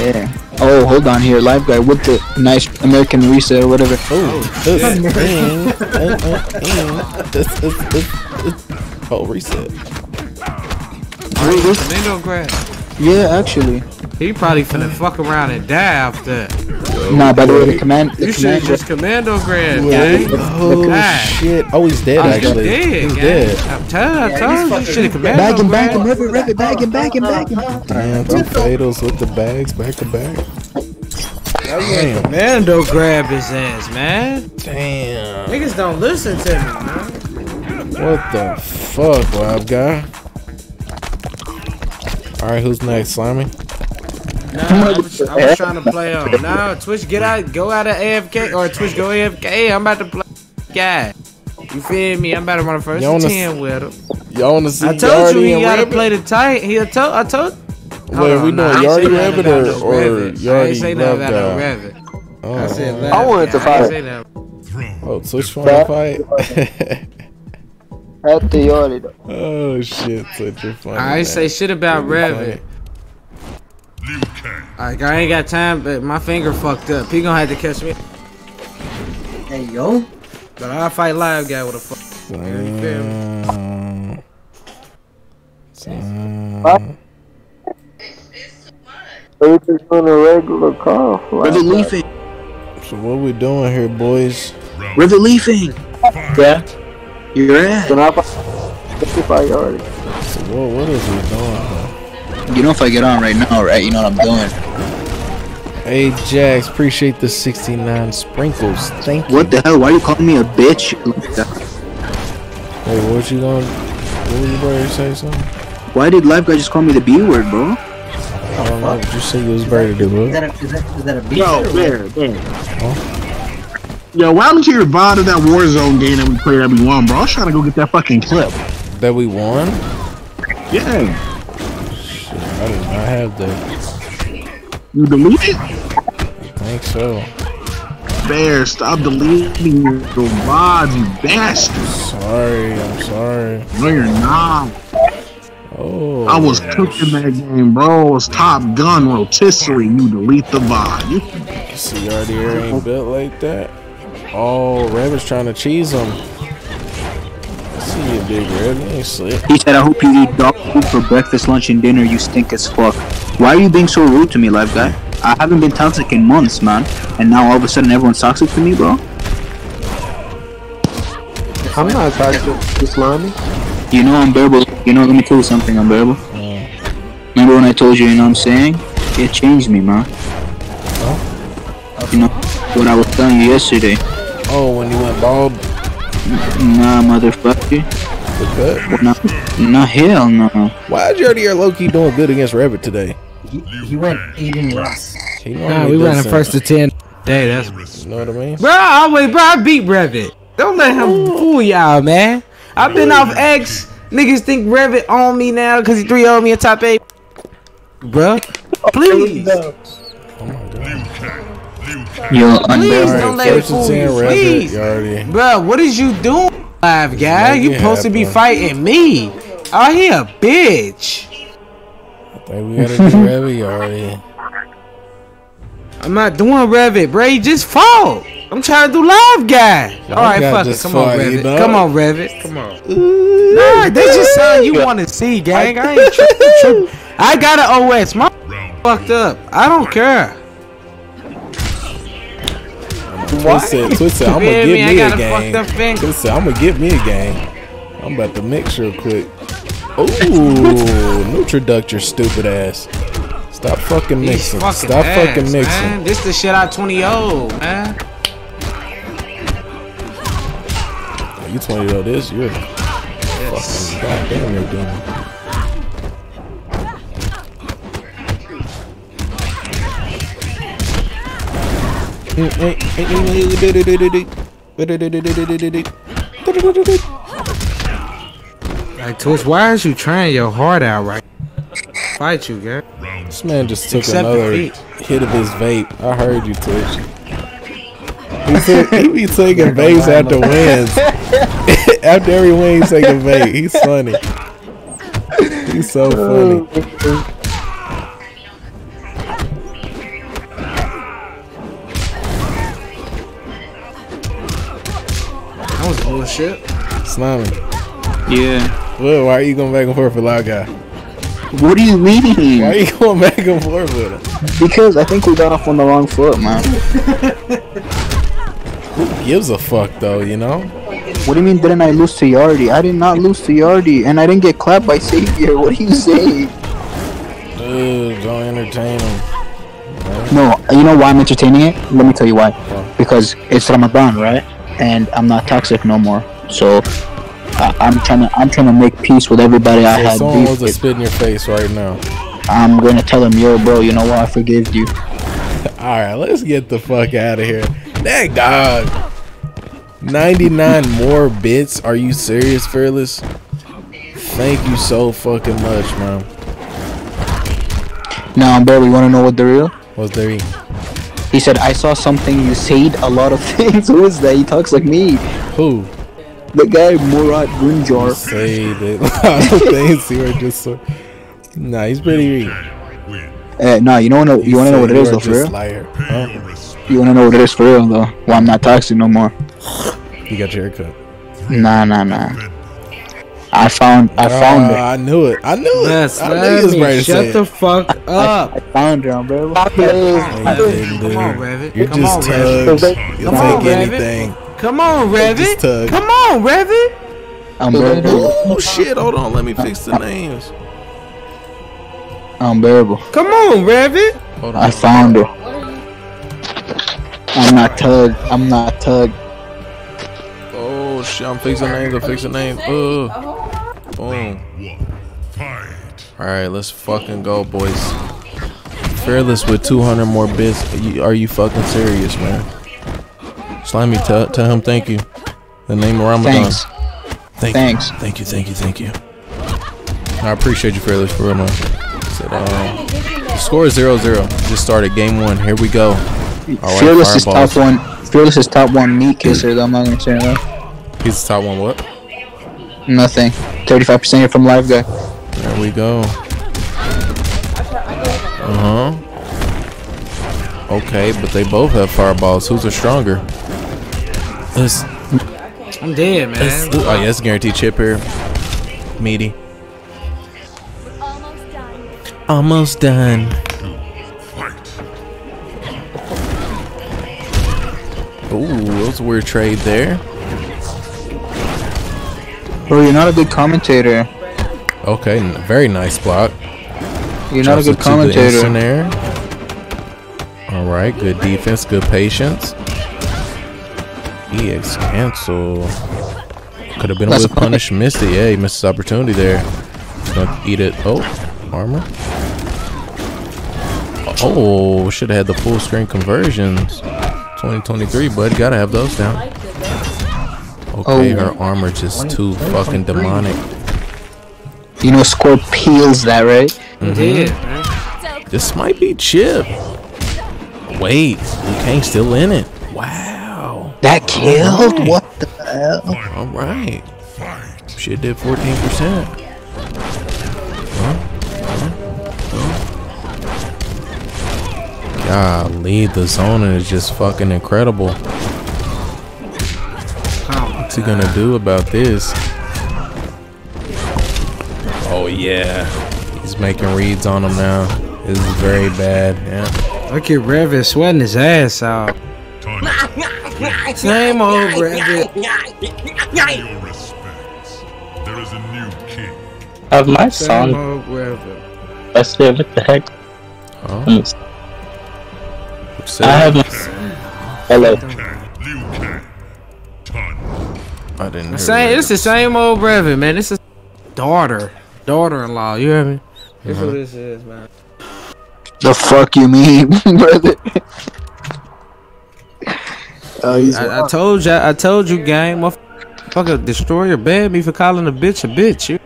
Yeah. Oh, hold on here, LiveGuy with the nice American reset or whatever. Oh, shit. Oh, reset. Commando grab. Yeah, actually. He probably finna fuck around and die after. Nah, by the way, the command. The you should just commando grab, dude. Oh, shit. Oh, he's dead, actually. He's dead. I'm telling you, you should have commando grab. Bag him, Revet, bag him. Damn, two fatals with the bags, back to back. Damn. Commando grab his ass, man. Damn. Niggas don't listen to me, man. What the fuck, Wild Guy? Alright, who's next, Slimy? No, I was trying to play on. No, Twitch, get out, go out of AFK, or Twitch, go AFK. I'm about to play guy. You feel me? I'm about to run first and 10 with him. Y'all wanna see? I told you he gotta play the tight. I told. Wait, we know Yardy Rabbit or Yardy? I ain't say nothing about no Rabbit. I said I wanted to fight. Oh, Twitch wanna fight? After Yardy though. Oh shit, Twitch, you're funny. I ain't say shit about Rabbit. Like, I ain't got time, but my finger fucked up. He gonna have to catch me. Hey, yo. But I'll fight live guy with a fuck. You feel me? It's on a regular call. Rivet leafing. So what we doing here, boys? Rivet leafing. Yeah. You're in. So what is we doing, bro? You know if I get on right now, right? You know what I'm doing. Hey, Jax, appreciate the 69 sprinkles. Thank you. What the hell? Why are you calling me a bitch? Hey, what you going? What was your brother say something? Why did LiveGuy just call me the B word, bro? I don't know. Did you say you was brother to do, bro? Is that a B word? Yo, where? Huh? Yo, why don't you revive that Warzone game that we played that we won, bro? I was trying to go get that fucking clip. That we won? Yeah. I did not have that. You delete it? I think so. Bear, stop deleting your VODs, you bastard. I'm sorry. No, you're not. Oh. I was cooking that game, bro. It's Top Gun rotisserie. You delete the VOD. You see, RDR ain't built like that. Oh, Rabbit's trying to cheese him. You big Rev, slick. He said, I hope you eat dog food for breakfast, lunch, and dinner, you stink as fuck. Why are you being so rude to me, LiveGuy? I haven't been toxic in months, man. And now all of a sudden everyone's toxic to me, bro? I'm not toxic, you slimy. You know I'm bearable. You know, let me tell you something, I'm bearable. Yeah. Remember when I told you, you know what I'm saying? It changed me, man. Huh? You know what I was telling you yesterday. Oh, when you went bald? Nah, motherfucker. Nah, hell no. Why is Yardy Loki doing good against Revet today? He went 8-0. Nah, we ran the first to 10. Hey, that's. You know what I mean? Bro, I beat Revet. Don't let him fool y'all, man. I've been off X. Niggas think Revet on me now because he 3-0'd me in top 8. Bro, please. Oh my god. Yo, please don't let it fool you, please. Bro, what is you doing, live guy? You supposed to be fighting me. Oh, he a bitch. I think we gotta do Revet already. I'm not doing Revet, bro. You just fall. I'm trying to do live guy. Alright, fuck it. Come on, Revet. You know? Come on, Revet. Come on. Nah, they just sound you want to see, gang. I ain't tripping. I got an OS. My fucked up. I don't care. Twitch said, I'm gonna give me a game. Twitch said, I'm gonna give me a game. I'm about to mix real quick. Ooh, Nutraduct your stupid ass. Stop fucking mixing. Stop fucking mixing. Man. This the shit I 20-0, man. Yeah, you 20-0 this, you're fucking goddamn you're doing. Like, Twitch, why is you trying your heart out right now? Fight you, guy. This man just took another hit of his vape. I heard you, Twitch. He be taking vapes after wins. After every win, he's taking vape. He's funny. He's so funny. Shit. Slimy. Yeah. Well, why are you going back and forth with LiveGuy? What do you mean? Why are you going back and forth with him? Because I think we got off on the wrong foot, man. Who gives a fuck, though, you know? What do you mean didn't I lose to Yardy? I did not lose to Yardy, and I didn't get clapped by Savior. What are you saying? Dude, don't entertain him. No, you know why I'm entertaining it? Let me tell you why. Huh? Because it's Ramadan, right? And I'm not toxic no more, so I'm trying to make peace with everybody. I had someone was a spit in your face right now. I'm gonna tell him, yo, bro, you know what? I forgive you. All right, let's get the fuck out of here. That dog. 99 more bits. Are you serious, Fearless? Thank you so fucking much, man. Now, bro, we wanna know what the real? What's the real? He said, I saw something you said a lot of things. Who is that? He talks like me. Who? The guy Murat Gunjar. Say that. Things you were just so. Nah, he's pretty weak. Nah, you wanna know what it is though, for real? Liar. Huh? You wanna know what it is for real though? Well, I'm not toxic no more. You got your haircut. Nah. I found it. I knew it. Yes, I knew shut the fuck up. I found it, bro. Come on, Revet. You're just tugs. You'll take anything. Come on, Revet. Come on, Revet. I'm unbearable. Oh, shit. Hold on. Let me fix the names. Unbearable. Come on, Revet. I found it. I'm not tugged. Oh, shit. I'm fixing names. Ugh. Boom. Alright, let's fucking go, boys. Fearless with 200 more bits. Are you fucking serious, man? Slimy, tell him thank you. The name of Ramadan. Thanks. Thank you. I appreciate you, Fearless, for real, man. Score is 0-0. Just started game one. Here we go. Right, Fearless is top one. Fearless is top one meat kisser, though. I'm not gonna say that. He's top one what? Nothing. 35% from LiveGuy. There we go. Okay, but they both have fireballs. Who's the stronger? I'm dead, man. Oh, yeah, it's guaranteed chip here. Meaty. Almost done. Ooh, that was a weird trade there. Bro, you're not a good commentator. Okay, very nice block. You're not a good commentator. Alright, good defense, good patience. EX cancel. Could have been a punish, missed it. Yeah, he missed his opportunity there. He's gonna eat it. Oh, armor. Oh, should have had the full screen conversions. 2023, bud. Gotta have those down. Okay, her armor just too fucking demonic. You know, Scorpion's that, right? Yeah. This might be chip. Wait, Liu Kang still in it. Wow. That killed? Right. What the hell? Alright. Shit did 14%. Golly, the zone is just fucking incredible. What's he gonna do about this? Oh yeah, he's making reads on him now. This is very bad. Yeah. Look at Revet sweating his ass out. Same old Revet. There is a new king. Of my song. That's it. What the heck? Oh. Thanks. I haven't. Hello. Liu Kang. I didn't. It's the same old Revet, man. It's a daughter-in-law. You hear me? That's what this is, man. The fuck you mean, brother? I told you, gang. Motherfucker, destroyer banned me for calling a bitch a bitch. You.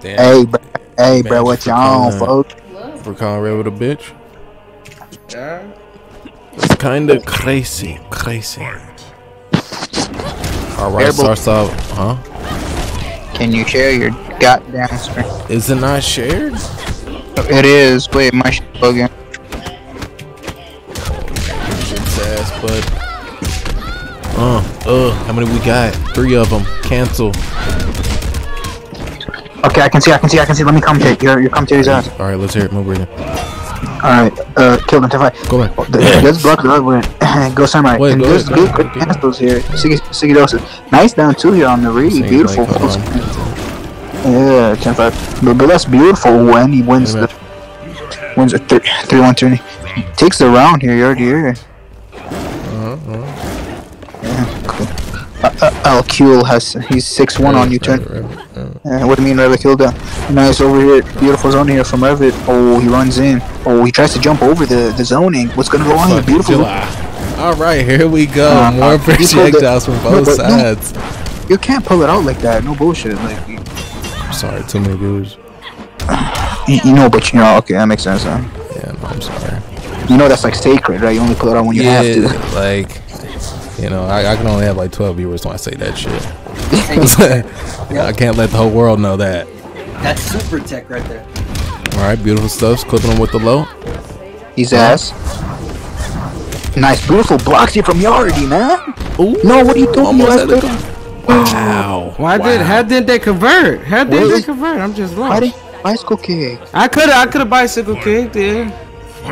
Damn. Hey, bro, what y'all on, folks? For calling Revet a bitch. Yeah. It's kinda crazy. Alright, starts off, huh? Can you share your goddamn screen? Is it not shared? It is, but it might be bugging. Shit's ass, bud. How many we got? 3 of them. Cancel. Okay, I can see. Let me commentate. Your commentary's out. Alright, let's hear it. Move right in. Alright, kill them to fight. Go back. Let's block the other one. Go Samurai. Wait, and go there's good pistols here. Sigidosis. Nice down 2 here on the read. Beautiful. Like, yeah, 10-5. But that's beautiful when he wins the... Wins a 3-1 tourney. Takes the round here, Yardy here. Yeah, cool. Alcule has... He's 6-1 on you turn. What do you mean Revet killed down? Nice over here, beautiful zone here from Revet. Oh, he runs in. Oh, he tries to jump over the zoning. What's gonna go on here? Beautiful. Alright, here we go. More projectiles from both sides. No, you can't pull it out like that, no bullshit. Like, I'm sorry, too many viewers. You know, but you know, okay, that makes sense, huh? Yeah, no, I'm sorry. You know that's like sacred, right? You only pull it out when you have to. Like, you know, I can only have like 12 viewers when I say that shit. I can't let the whole world know that. That's super tech right there. Alright, beautiful stuff. Clipping him with the low. He's ass. Nice, beautiful blocks here from Yardy, man. Ooh, no, what are you doing? Wow. Why how did they convert? How did they convert? I'm just lost. Bicycle kick. I could have bicycle kicked there.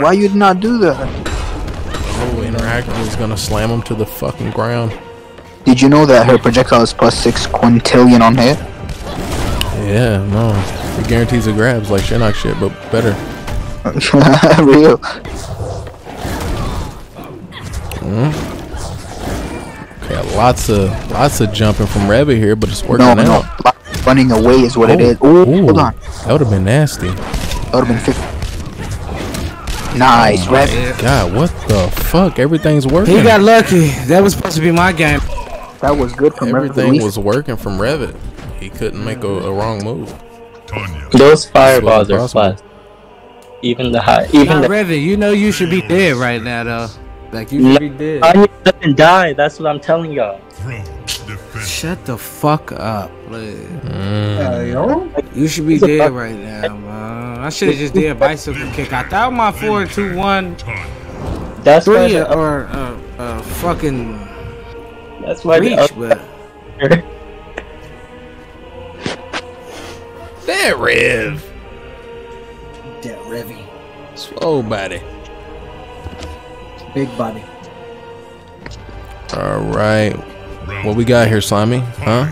Why you did not do that? Oh, interacting was gonna slam him to the fucking ground. Did you know that her projectile is +6 quintillion on hit? Yeah, no. It guarantees it grabs like Shinnok shit, but better. Real. Okay, lots of jumping from Revet here, but it's working out. No, running away is what it is. Ooh, hold on. That would have been nasty. That would have been 50. Nice, Revet. God, what the fuck? Everything's working. He got lucky. That was supposed to be my game. That was good from Revet. Everything was working from Revet. He couldn't make a wrong move. Those fireballs are flat. Even the high. Even the Revet, you know you should be dead right now, though. Like you should be dead. Tanya doesn't die. That's what I'm telling y'all. Shut the fuck up, please. You should be dead right now, man. I should have just did a bicycle kick. I thought my 4-2-1. That's three or fucking. That's why reach, but that Rev. That Revy. Slow body. Big body. Alright. What we got here, Slimy? Huh?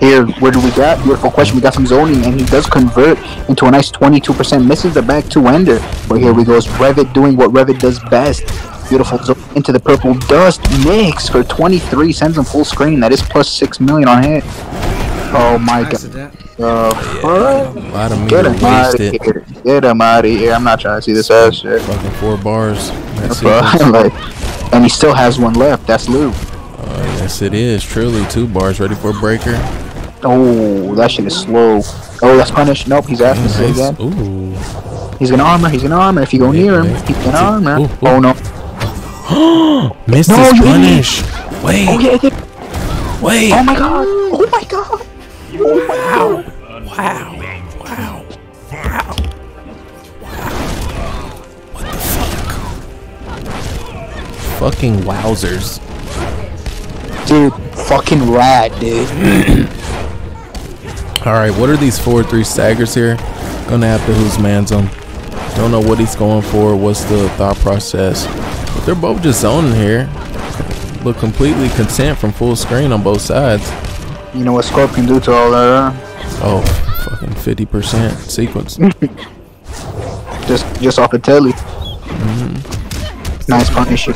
Here, what do we got? Beautiful question. We got some zoning, and he does convert into a nice 22%. Misses the back two ender. But here we go. Revet doing what Revet does best. Beautiful zone into the purple dust mix for 23, sends him full screen. That is +6 million on hit. Oh my god. Get him out of here. I'm not trying to see this ass shit. Fucking 4 bars. That's it. And he still has one left. That's Lou. Yes, it is. Truly 2 bars. Ready for a breaker. Oh, that shit is slow. Oh, that's punished. Nope, he's asking to again. Ooh. He's gonna armor. He's gonna armor. If you go near him, he's gonna armor. Oh no. Missed his punish. Wait. Oh, yeah, wait. Oh my god. Oh my god. Oh, wow. Wow. What the fuck? Fucking wowzers. Dude, fucking rad, dude. Alright, what are these 4-3 staggers here? Gonna have to who's man's them. Don't know what he's going for. What's the thought process? But they're both just zoning here. Look completely content from full screen on both sides. You know what Scorpion do to all that, huh? Oh, fucking 50% sequence. Just off a telly. Mm-hmm. Nice punish.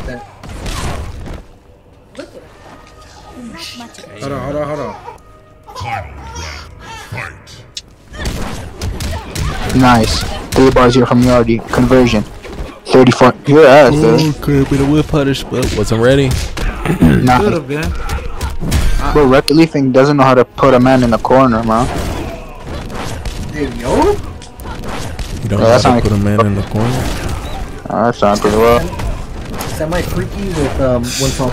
Hold on, hold on, hold on. Nice. 3 bars here from Yardy. Conversion. 34. Your ass, dude. Could be the whip punish, but wasn't ready. Nah. Could've been. Bro, Rep Leafing doesn't know how to put a man in the corner, man. They know? You don't know how to put a man in the corner? That sounds pretty well. Semi-freaky with, one phone.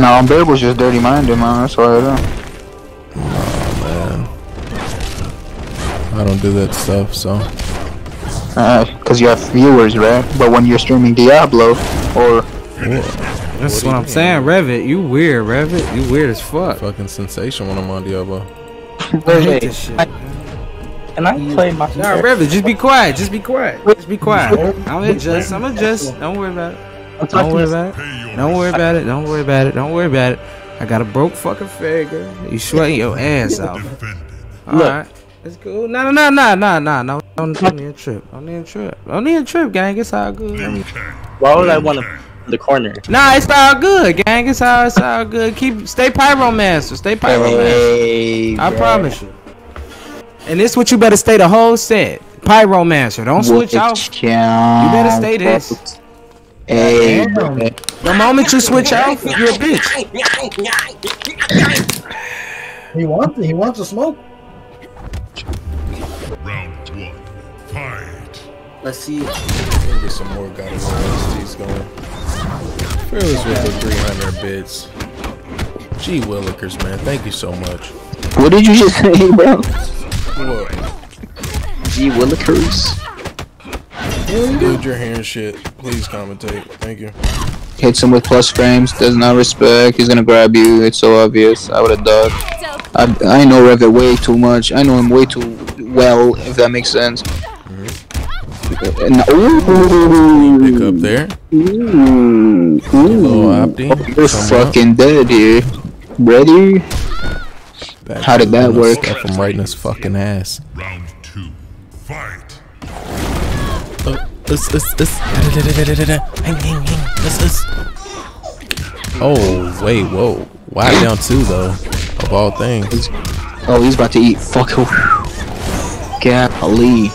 Nah, Umbable's just dirty-minded, man. That's why I don't. I don't do that stuff, so. Cause you have viewers, right? But when you're streaming Diablo, or... That's what I'm saying, Revet. You weird, Revet. You weird as fuck. Fucking sensation when I'm on Diablo. I hate this shit. And I play my... Nah, Revet, just be quiet. Just be quiet. Just be quiet. I'm adjust. I'm adjust. Don't worry about it. Don't worry about it. Don't worry about it. Don't worry about it. Don't worry about it. I got a broke fucking figure. You sweating your ass out. Alright. It's cool. No, no, no, no, no, no. Don't need a trip. Don't need a trip. Don't need a trip, gang. It's all good. Why would I want to the corner? Nah, it's all good, gang. It's all good. Keep, stay Pyromancer. Stay Pyromancer. Hey, I promise you. And this what you better stay the whole set. Pyromancer. Don't switch out. You better stay this. Hey, bro. The moment you switch out, you're a bitch. He wants to smoke. Let's see. Let's get some more goddamn STs going. Fearless with the 300 bits. Gee willikers, man. Thank you so much. What did you just say, bro? What? Gee willikers? Dude, you're hearing shit. Please commentate. Thank you. Hits him with plus frames. Does not respect. He's gonna grab you. It's so obvious. I would've dodged. I know Revet way too much. I know him way too well, if that makes sense. Pick up there. Hello, Opti. Oh, you're fucking dead here. Ready? How did that work? From right in his fucking ass. Round 2, fight. Oh wait, whoa. Why down 2 though? Of all things. Oh, he's about to eat. Fuck. Golly.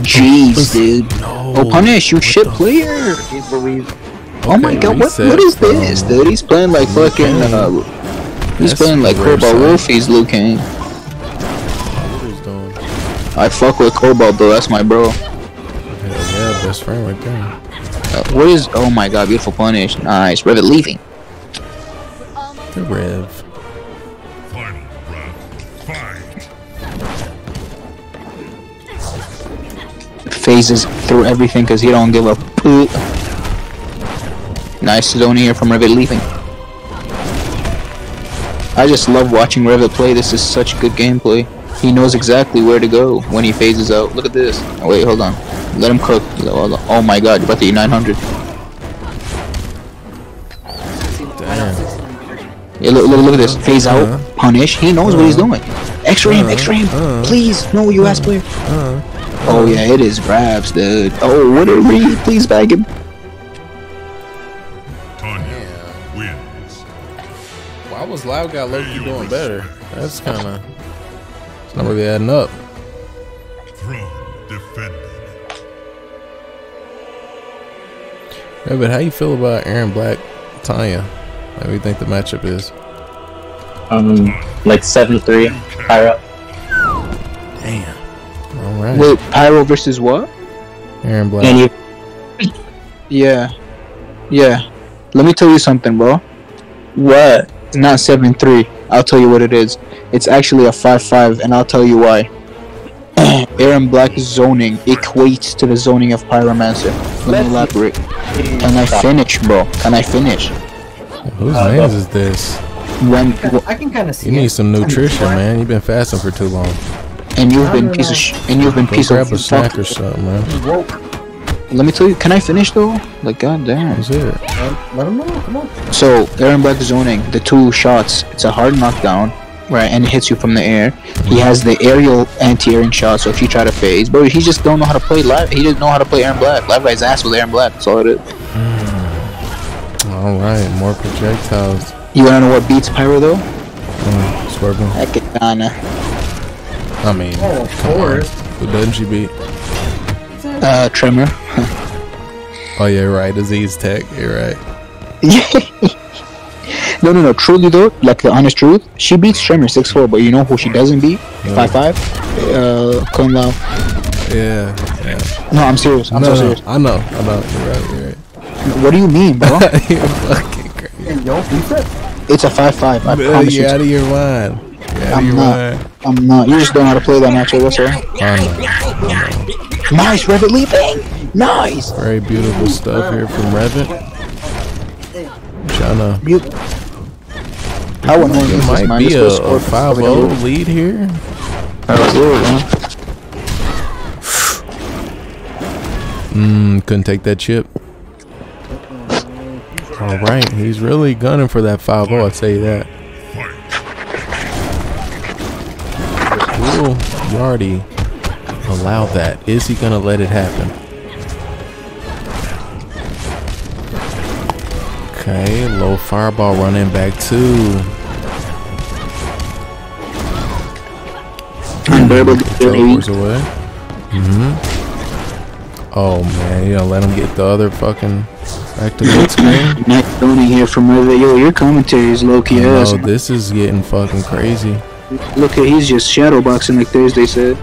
Jeez, dude. No, oh, punish, you shit player. Okay, oh my god, what is this, dude? He's playing like Liu fucking, Kang. He's playing like Cobalt Wolfie's Liu Kang. I fuck with Cobalt, bro. That's my bro. Yeah, best friend right there. What is, oh my god, beautiful punish. Nice, Revet leaving. The Rev. Phases through everything because he don't give a poop. Nice zone here from Revet leaving. I just love watching Revet play. This is such good gameplay. He knows exactly where to go when he phases out. Look at this. Oh, wait, hold on. Let him cook. Oh my god, you're about to eat 900. Yeah, look at this. Phase out. Punish. He knows what he's doing. Extra aim, extra aim. Please, no, you ass player. Oh yeah, it is grabs, dude. Oh, what a read. Please bag him. Tanya wins. Why was LiveGuy Loki doing better? That's kind of... It's not really adding up. Throne defended. Yeah, but how you feel about Erron Black, Tanya? How do you think the matchup is? Like 7-3, Pyro. Damn. Right. Wait, Pyro versus what? Erron Black. Yeah. Yeah. Let me tell you something, bro. What? It's not 7-3. I'll tell you what it is. It's actually a 5-5, and I'll tell you why. Erron Black's zoning equates to the zoning of Pyromancer. Let me elaborate. Can I finish, bro? Can I finish? Whose name is this? When, I can kind of see. You need some nutrition, man. You've been fasting for too long. And you've been piece of sh and you've been go piece grab of a snack or something, man. Let me tell you, can I finish though? Like goddamn. Is it? Let him know. Come on. So Erron Black zoning the 2 shots. It's a hard knockdown right, and it hits you from the air. He has the aerial anti-airing shot, so if you try to phase, bro, he just don't know how to play live. He doesn't know how to play Erron Black. Live guy's ass with Erron Black. That's all it is. All right, more projectiles. You wanna know what beats Pyro though? Scorpion. That Kitana. I mean, oh, of course. Who doesn't she beat? Tremor. Oh, yeah, right. Disease tech. You're right. No. Truly though, like the honest truth, she beats Tremor 6-4, but you know who she doesn't beat? 5-5? Kung Lao. Yeah. No, I'm serious. I'm so serious. I know. You're right. What do you mean, bro? You're fucking crazy. Yo, it's a 5-5. I promise you. You're out of your mind. I'm not. You just don't know how to play that match. What's her? Nice, Revet leaping. Nice. Very beautiful stuff here from Revet. Jana. I wouldn't know if this might be a 5-0 lead here. Couldn't take that chip. All right, he's really gunning for that 5-0. I'd say that. Will Yardy allow that? Is he gonna let it happen? Okay, low fireball running back two. Away. Oh man, you let him get the other fucking. Back to mid screen. Matt Tony here from Revet. Yo, your commentary is low key ass. Oh, this is getting fucking crazy. Look at he's just shadow boxing like Thursday said.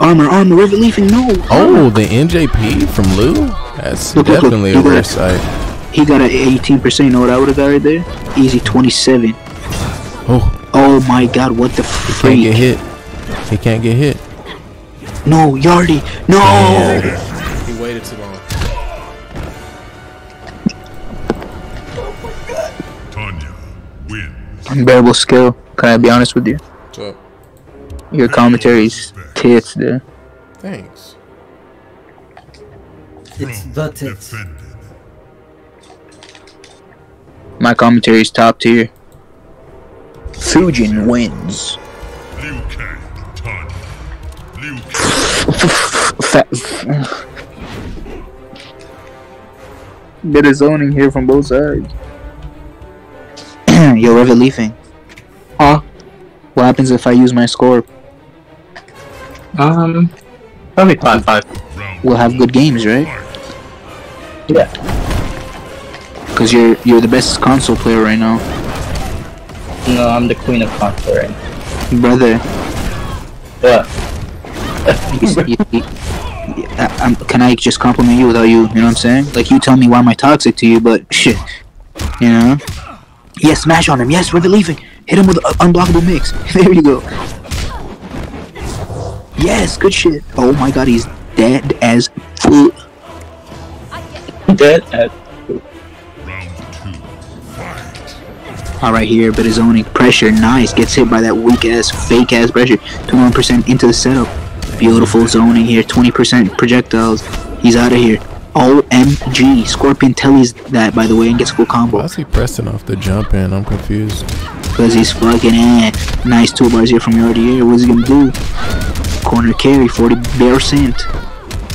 Armor, Revet leafing, no. Oh, the NJP from Lou? That's definitely a rare sight. He got an 18%, you know what I would have got right there? Easy 27. Oh my god, what the freak? He can't get hit. No, Yardy, no! Yeah. He waited too long. Unbearable skill. Can I be honest with you? What's up? Your commentary's tits there. Thanks. It's the tits. My commentary's top tier. Fujin wins. Liu Kang, Tanya. Liu Kang. Bit of zoning here from both sides. Yo, Revet leafing. What happens if I use my score? Probably 5-5. We'll have good games, right? Yeah. Cause you're the best console player right now. No, I'm the queen of console right now. Brother. What? Can I just compliment you without you? You know what I'm saying? Like you tell me why am I toxic to you, but shit. You know? Yes, smash on him. Yes, Revet leaving. Hit him with an unblockable mix. There you go. Yes, good shit. Oh my god, he's dead as food. Dead as food. Alright here, but his own pressure. Nice. Gets hit by that weak ass, fake ass pressure. 21% into the setup. Beautiful zoning here. 20% projectiles. He's out of here. OMG, Scorpion tellies that by the way and gets a full combo. Why is he pressing off the jump in? I'm confused. Because he's fucking at. Nice toolbars here from Yardy here. What's he gonna do? Corner carry, 40%.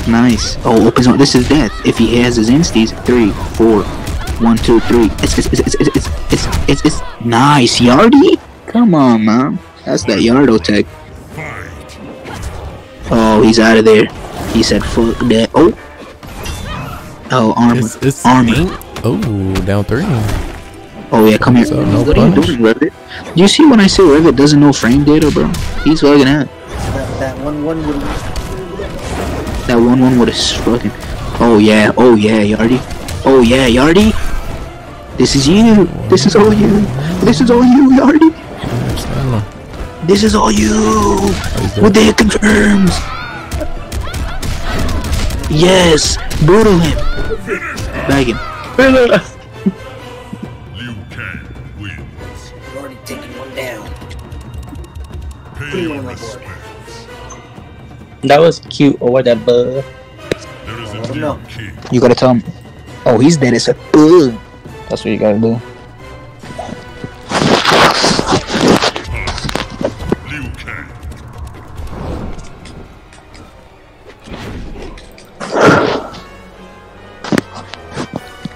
Nice. Oh, opens one. This is death. If he has his insties, 3, 4, 1, 2, 3. It's nice, Yardy. Come on, man. That's that Yardo tech. Oh, he's out of there. He said, "Fuck that." Oh, armor. It's armor. Oh, down 3. Oh, yeah, come here. So, no Revet. You see when I say Revet doesn't know frame data, bro? He's fucking out. That 1-1 would have fucking. Oh, yeah, Yardy. Oh, yeah, Yardy. This is you. This is all you. This is all you, Yardy. This is all you. What the heck confirms? Yes! Brutal him! Bag him. Liu Kang wins. You're already taking one down. Pay respects. That was cute or whatever. There is a new king. You gotta tell him. Oh, he's dead as a bug. That's what you gotta do. Liu Kang.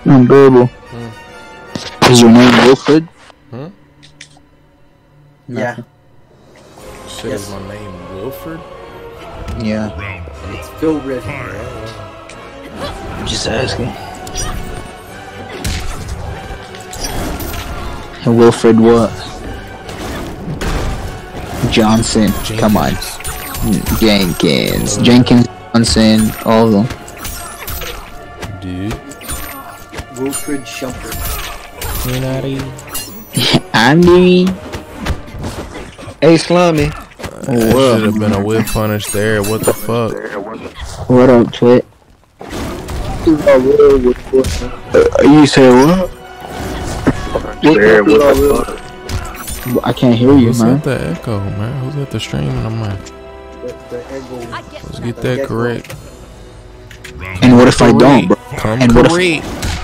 Unbearable. Is your name Wilfred? Hmm? Yeah. Shit, yes. Is my name Wilfred? Yeah. It's Phil Riven. I'm just asking. And Wilfred what? Johnson. Jenkins. Come on. Jenkins. Oh. Jenkins, Johnson, all of them. Dude. Wilfred Shumpert. Minari. I'm doing. Hey, Slummy. That should have been a whip punish there. What the fuck? What up, Twit? You said what? I can't hear you, man. Who's at the echo, man? Who's at the stream and I'm like, let's get that correct. And what if I don't, bro? And what if?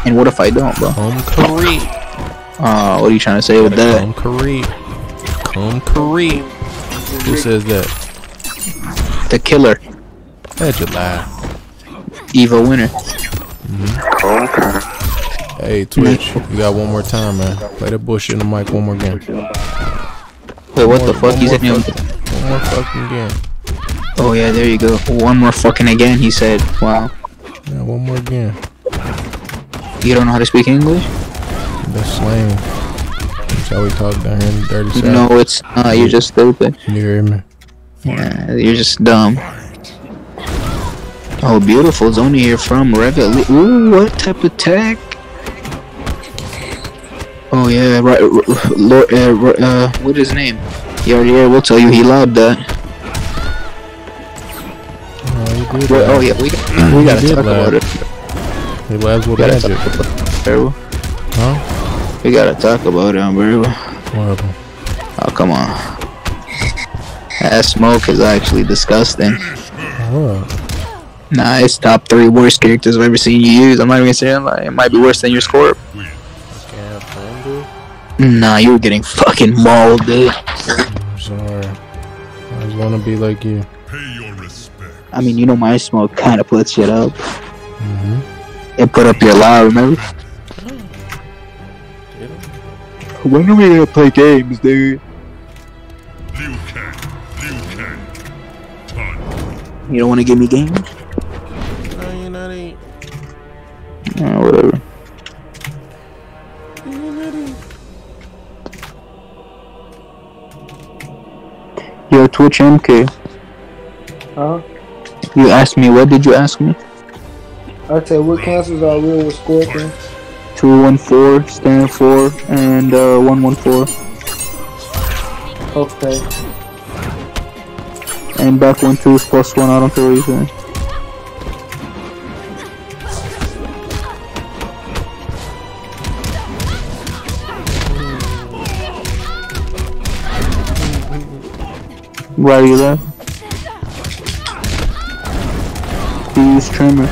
And what if I don't, bro? Come correct. What are you trying to say with that? Come correct. Come correct. Who says that? The killer. That's your lie. Evil winner. Mm-hmm. Hey, Twitch, you got one more time, man. Play that bullshit in the mic one more game. Wait, what the fuck? He said one more fucking game. Oh, yeah, there you go. One more fucking again, he said. Wow. Yeah, one more again. You don't know how to speak English? That's lame. Shall we talk down here in the dirty side? No, it's not. You're just stupid. You hear me? Yeah, you're just dumb. Oh, beautiful. Zoni here from Revet. Ooh, what type of tech? Oh, yeah, right. Lord, what's his name? Yardy, yeah, we'll tell you he loved that. Oh, he well, oh yeah, we gotta talk about it. He loves what I do. Huh? We gotta talk about it, unbelievable. Horrible. Oh, come on. That Smoke is actually disgusting. Oh. Nah, it's top 3 worst characters I've ever seen you use. I'm not even saying it might be worse than your Scorp. Nah, you were getting fucking mauled, dude. I'm sorry. I just wanna be like you. Pay your respect. I mean, you know my Smoke kinda puts shit up. Mm-hmm. It put up your lie, remember? When are we gonna play games, dude? Liu Kang. You don't wanna give me games? No, you're not eight. Oh, whatever. You're not eight. Yo, Twitch MK. Huh? You asked me, what did you ask me? I said, what cancers are real with Scorpion? 214, stand 4, and 114. Okay. And back 1 2 is +1. I don't care what you think. Right, you there? He's Tremor.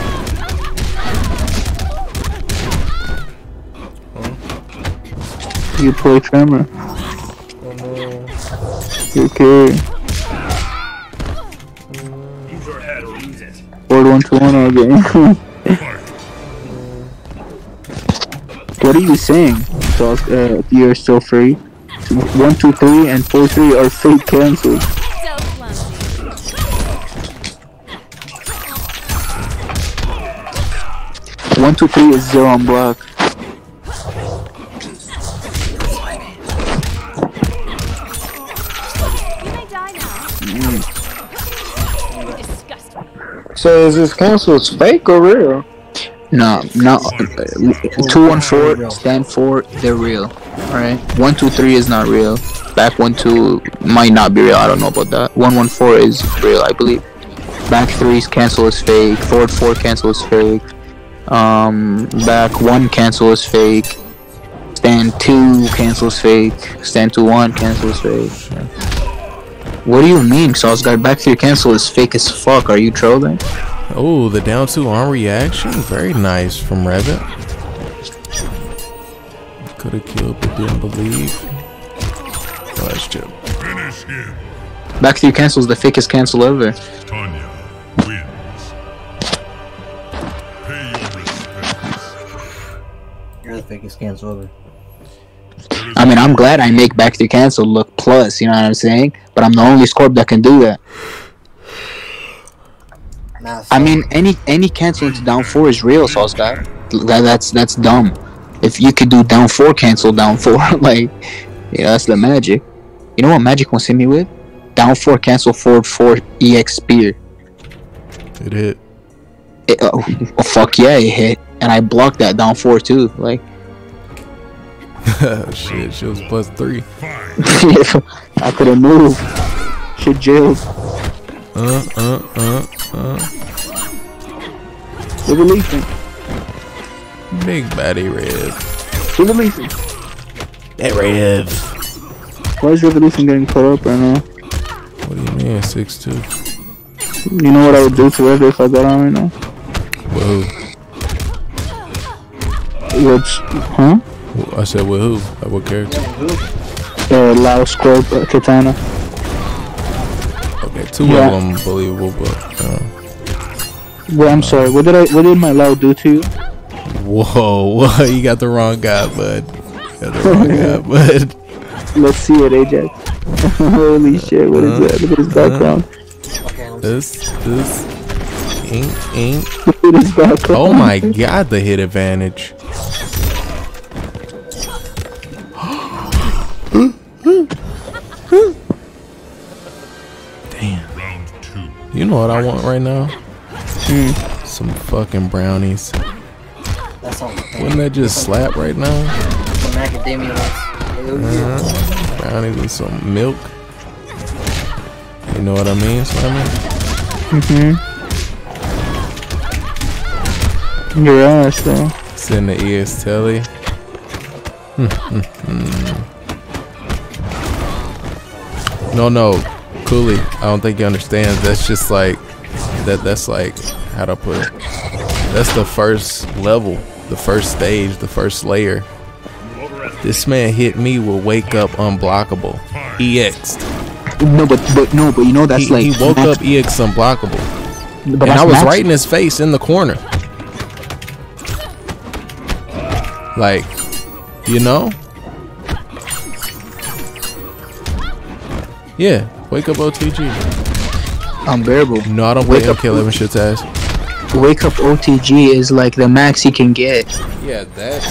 You play Tremor. You carry. Board 1-1 all game. What are you saying? So, you're still free. 1, 2, 3, and 4, 3 are fake cancelled. So 1, 2, 3 is zero on block. So is this cancel fake or real? No. 214, stand 4, they're real. Alright. 1, 2, 3 is not real. Back 1, 2 might not be real, I don't know about that. 1, 1, 4 is real, I believe. Back 3's cancel is fake. Forward 4 cancel is fake. Back 1 cancel is fake. Stand 2 cancel is fake. Stand 2-1 cancel is fake. What do you mean, Sauce Guy? Back 3 cancel is fake as fuck. Are you trolling? Oh, the down 2 on reaction. Very nice from Revet. Could have killed but didn't believe. flashed him. Finish him. Back through cancels the fakest cancel ever. Tanya wins. Pay your respects. You're the fakest cancel ever. I mean, I'm glad I make back through cancel look plus, you know what I'm saying? But I'm the only Scorp that can do that. I mean, any cancel into down 4 is real, Sauce Guy. That's dumb. If you could do down 4 cancel down 4, like, you know, that's the magic. You know what magic wants to hit me with? Down 4 cancel 4/4 EX spear. It hit. Oh fuck yeah, it hit, and I blocked that down 4 too. Like, shit, she was plus 3. I couldn't move. She jailed. She released him. Big baddie Rev. She released him. That Rev. Why is Revolution getting caught up right now? What do you mean, 6-2? You know what I would do to Rev if I got on right now? Whoa. Which, huh? Well, I said, with who? Like, what character? The Lao Scorp, Kitana. Okay, two of them believable, but. Well, I'm sorry. What did my Lao do to you? Whoa! You got the wrong guy, bud. Let's see it, Ajax. Holy shit! What is that? Look at his background. Look at his background. Oh my god! The hit advantage. Damn. Round 2. You know what I want right now? Some fucking brownies. Wouldn't that just slap right now? Some macadamia nuts. Brownies with some milk. You know what I mean, Simon? Your ass, though. It's in the ES telly. No, Cooley, I don't think he understands. That's just like, that's like, how do I put it? That's the first level, the first stage, the first layer. This man hit me with wake up unblockable. EX'd. No, but you know that's like. He woke up EX unblockable. But and I was right in his face in the corner. Like, you know? Yeah, wake up OTG. Unbearable. No, I don't play MK11 shit's ass. Wake up OTG is like the max he can get. Yeah, that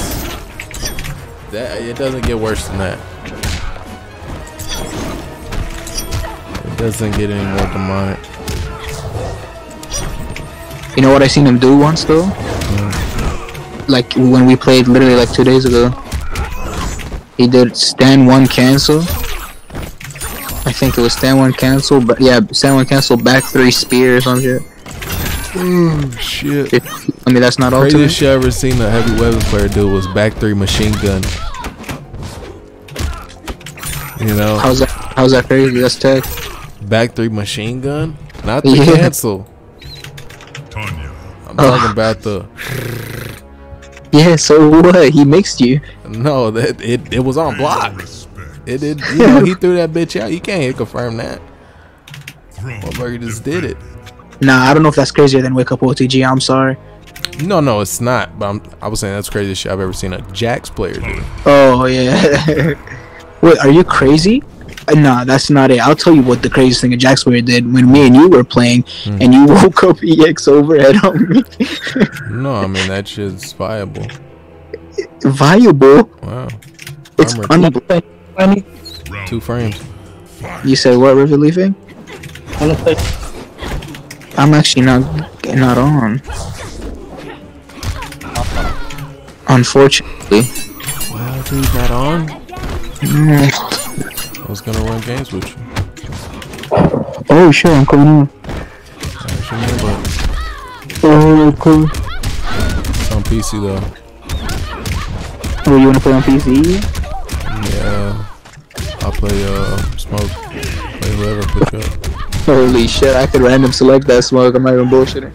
it doesn't get worse than that. It doesn't get any more demonic. You know what I seen him do once though? Like when we played literally like 2 days ago. He did stand 1 cancel. I think it was stand 1 cancel, but yeah, stand 1 cancel, back 3 spear or some shit. Oh shit! I mean, that's not all. Craziest shit I ever seen a heavy weapon player do was back 3 machine gun. You know? How's that? How's that crazy? That's tech. Back 3 machine gun, not the cancel. Tanya. I'm talking about the. Yeah. So what? He mixed you. No, that it was on block. It you know, he threw that bitch out. You can't hit confirm that. Motherfucker just did it. Nah, I don't know if that's crazier than wake up OTG. I'm sorry. No, it's not. But I was saying that's the craziest shit I've ever seen a Jax player do. Oh yeah. Wait, are you crazy? Nah, that's not it. I'll tell you what the craziest thing a Jax player did when me and you were playing, and you woke up EX overhead on me. No, I mean that shit's viable. Viable. Wow. It's unbelievable. 2 frames. You said what, River Leafing? I'm actually not on. Unfortunately. Wow, dude, not on? I was gonna run games with you. Oh, sure, I'm coming on. Oh, cool. It's on PC, though. Oh, you wanna play on PC? Yeah, I'll play Smoke. Play whoever pick up. Holy shit, I could random select that Smoke. I'm not even bullshitting.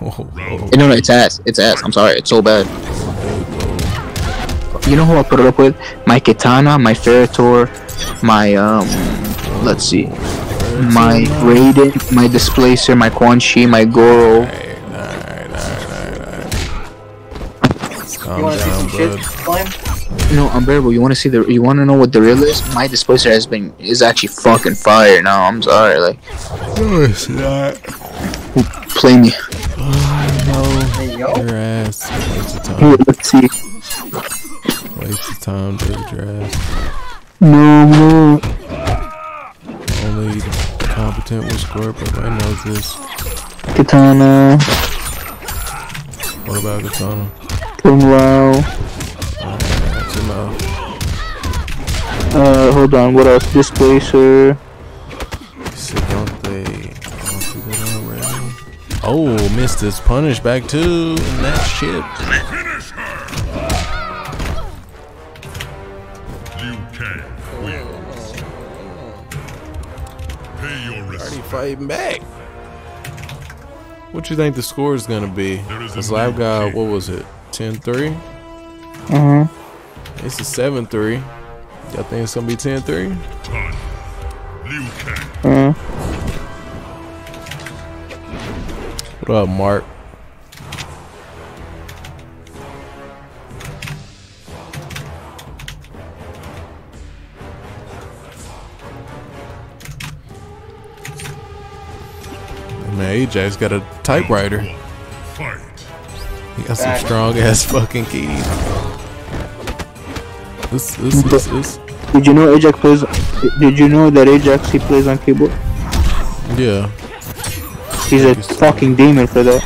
Whoa. No, it's ass. It's ass. I'm sorry. It's so bad. you know who I put it up with? My Kitana, my Ferretor, my let's see, my Raiden, my Displacer, my Quan Chi, my Goro. Alright. Calm down, bud. No, Unbearable. You wanna see the? You wanna know what the real is? My Displacer has been is actually fucking fire now. I'm sorry, like. No, it's not. Play me. Your ass. Waste of time. Let's see. Waste of time, dude. Your ass. No. Only competent with Scorpion. I know this. Kitana. What about Kitana? Kung Lao. Hold on. What else? Displacer. Oh, missed his punish back too, and that shit. Finish her. Liu Kang wins. Pay your respect. Already fighting back. What you think the score is gonna be? Cause LiveGuy, what was it? 10-3. It's a 7-3. Y'all think it's gonna be 10-3? Liu Kang. What up, Mark? Man, Ajax got a typewriter. He got some strong ass fucking keys. This. Did you know Ajax plays? Did you know that Ajax he plays on keyboard? Yeah. He's a fucking demon for that.